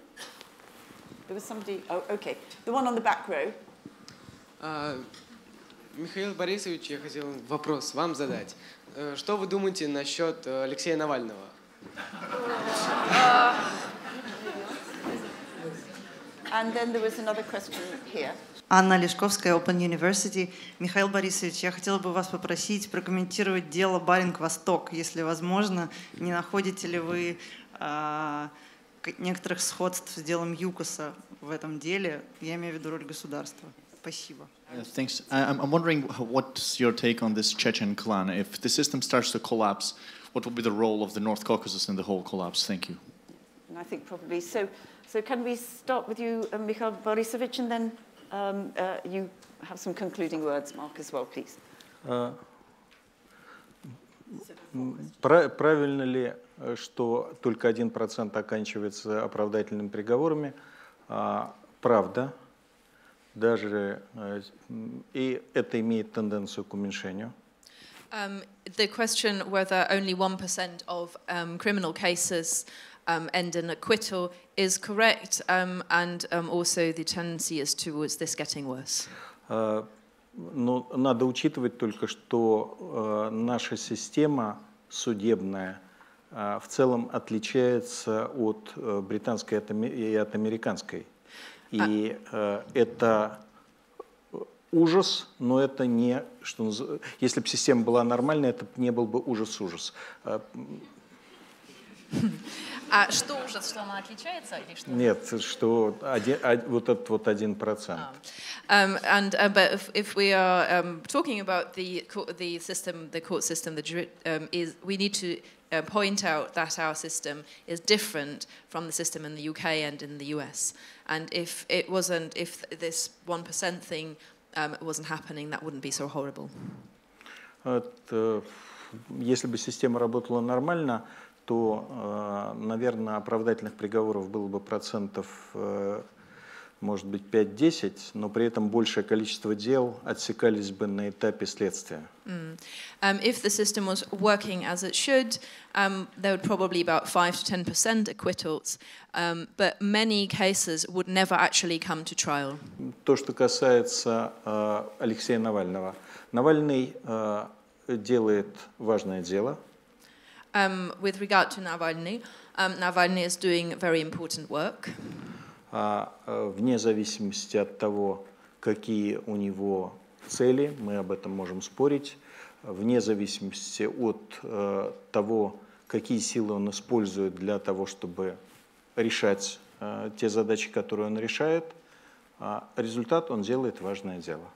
There was somebody. Oh, okay. The one on the back row. Uh, Михаил Борисович, я хотел вопрос вам задать. Uh, что вы думаете насчет uh, Алексея Навального? Uh, and then there was another question here. Анна Лешковская, Open University. Михаил Борисович, я хотела бы вас попросить прокомментировать дело Баринг Vostok, если возможно. Не находите ли вы а, некоторых сходств с делом ЮКОСа в этом деле? Я имею в виду роль государства. Спасибо. Thanks. I'm wondering what's your take on this Chechen clan? If the system starts to collapse, what will be the role of the North Caucasus in the whole collapse? Thank you. And I think probably so. So can we start with you, uh, Mikhail Borisovich, and then um, uh, you have some concluding words, Mark, as well, please. Uh, правильно ли, что только один процент оканчивается оправдательными приговорами? Uh, правда. Даже uh, и это имеет тенденцию к уменьшению. Um, the question whether only one percent of um, criminal cases um, end in acquittal is correct, um, and um, also the tendency is towards this getting worse. Uh, но надо учитывать только, что uh, наша система судебная uh, в целом отличается от uh, британской и от американской. И uh, это... ужас, но это не, что называется, если бы система была нормальная, это не был бы ужас-ужас. А что ужас, что она отличается? Или что? Нет, что один, вот этот вот один процент. Um, and uh, but if, if we are um, talking about the court, the system, the court system, the um, is we need to uh, point out that our system is different from the system in the U K and in the U S. And if it wasn't, if this one percent thing Um, it wasn't happening, that wouldn't be so horrible. Если бы система работала нормально, то, наверное, оправдательных приговоров было бы процентов, может быть, пять-десять, но при этом большее количество дел отсекались бы на этапе следствия. If the system was working as it should, um, there would probably about five to ten percent acquittals, um, but many cases would never actually come to trial. То, что касается uh, Алексея Навального. Навальный uh, делает важное дело. Um, with regard to Navalny, um, Navalny is doing very important work. Uh, uh, вне зависимости от того, какие у него цели, мы об этом можем спорить, вне зависимости от э, того, какие силы он использует для того, чтобы решать э, те задачи, которые он решает, э, результат он делает важное дело.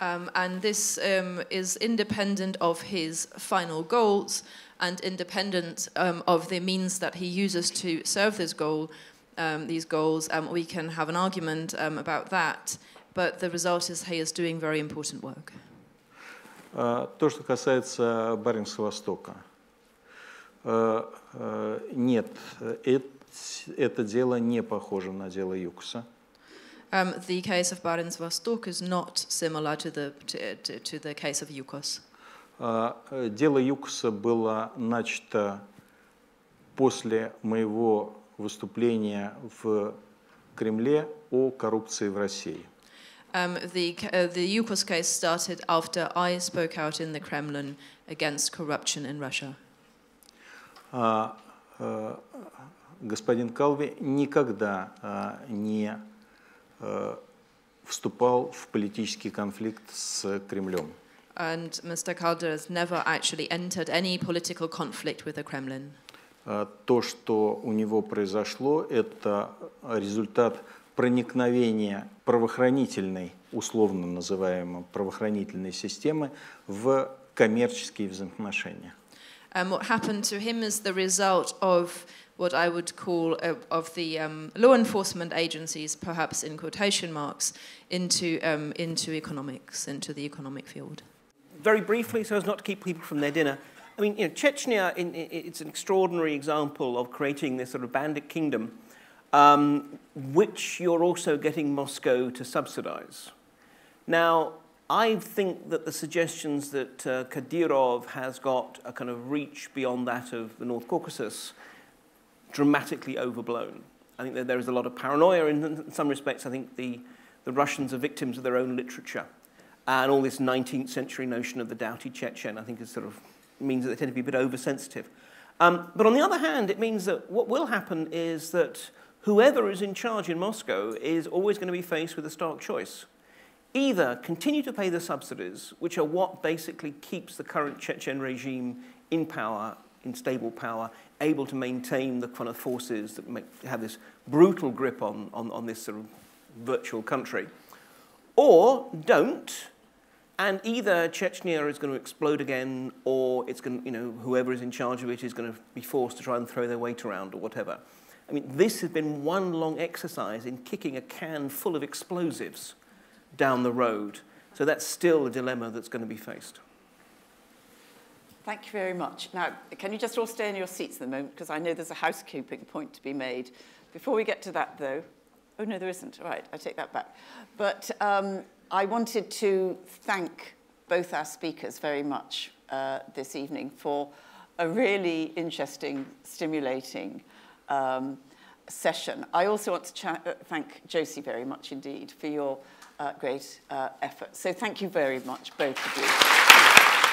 Um, and this um, is independent of his final goals and independent um, of the means that he uses to serve this goal, um, these goals. Um, we can have an argument um, about that, but the result is he is doing very important work. То, что касается Баренцева Востока, нет, это дело не похоже на дело ЮКОСа. The case of Baring Vostok is not similar to the to, to the case of YUKOS. Дело ЮКОСа было начато после моего выступления в Кремле о коррупции в России. Um, the, uh, the YUKOS case started after I spoke out in the Kremlin against corruption in Russia. Uh, uh, господин Калви никогда uh, не uh, вступал в политический конфликт с Кремлем. And Mister Calder has never actually entered any political conflict with the Kremlin. Uh, то, что у него произошло, это результат проникновение правоохранительной, условно называемой правоохранительной системы в коммерческие взаимоотношения. Um, what happened to him is the result of what I would call uh, of the um, law enforcement agencies, perhaps in quotation marks, into um, into economics, into the economic field. Very briefly, so as not to keep people from their dinner. I mean, you know, Chechnya, in, it's an extraordinary example of creating this sort of bandit kingdom, Um, which you're also getting Moscow to subsidize. Now, I think that the suggestions that uh, Kadyrov has got a kind of reach beyond that of the North Caucasus dramatically overblown. I think that there is a lot of paranoia in, in some respects. I think the, the Russians are victims of their own literature. And all this nineteenth century notion of the doughty Chechen, I think, is sort of means that they tend to be a bit oversensitive. Um, but on the other hand, it means that what will happen is that whoever is in charge in Moscow is always going to be faced with a stark choice. Either continue to pay the subsidies, which are what basically keeps the current Chechen regime in power, in stable power, able to maintain the kind of forces that make, have this brutal grip on, on, on this sort of virtual country, or don't, And either Chechnya is going to explode again, or it's going to, you know, whoever is in charge of it is going to be forced to try and throw their weight around or whatever. I mean, this has been one long exercise in kicking a can full of explosives down the road. So that's still a dilemma that's going to be faced. Thank you very much. Now, can you just all stay in your seats at the moment, because I know there's a housekeeping point to be made. Before we get to that, though, oh, no, there isn't. Right, I take that back. But um, I wanted to thank both our speakers very much uh, this evening for a really interesting, stimulating um, session. I also want to thank Josie very much indeed for your uh, great uh, effort. So thank you very much, both of you.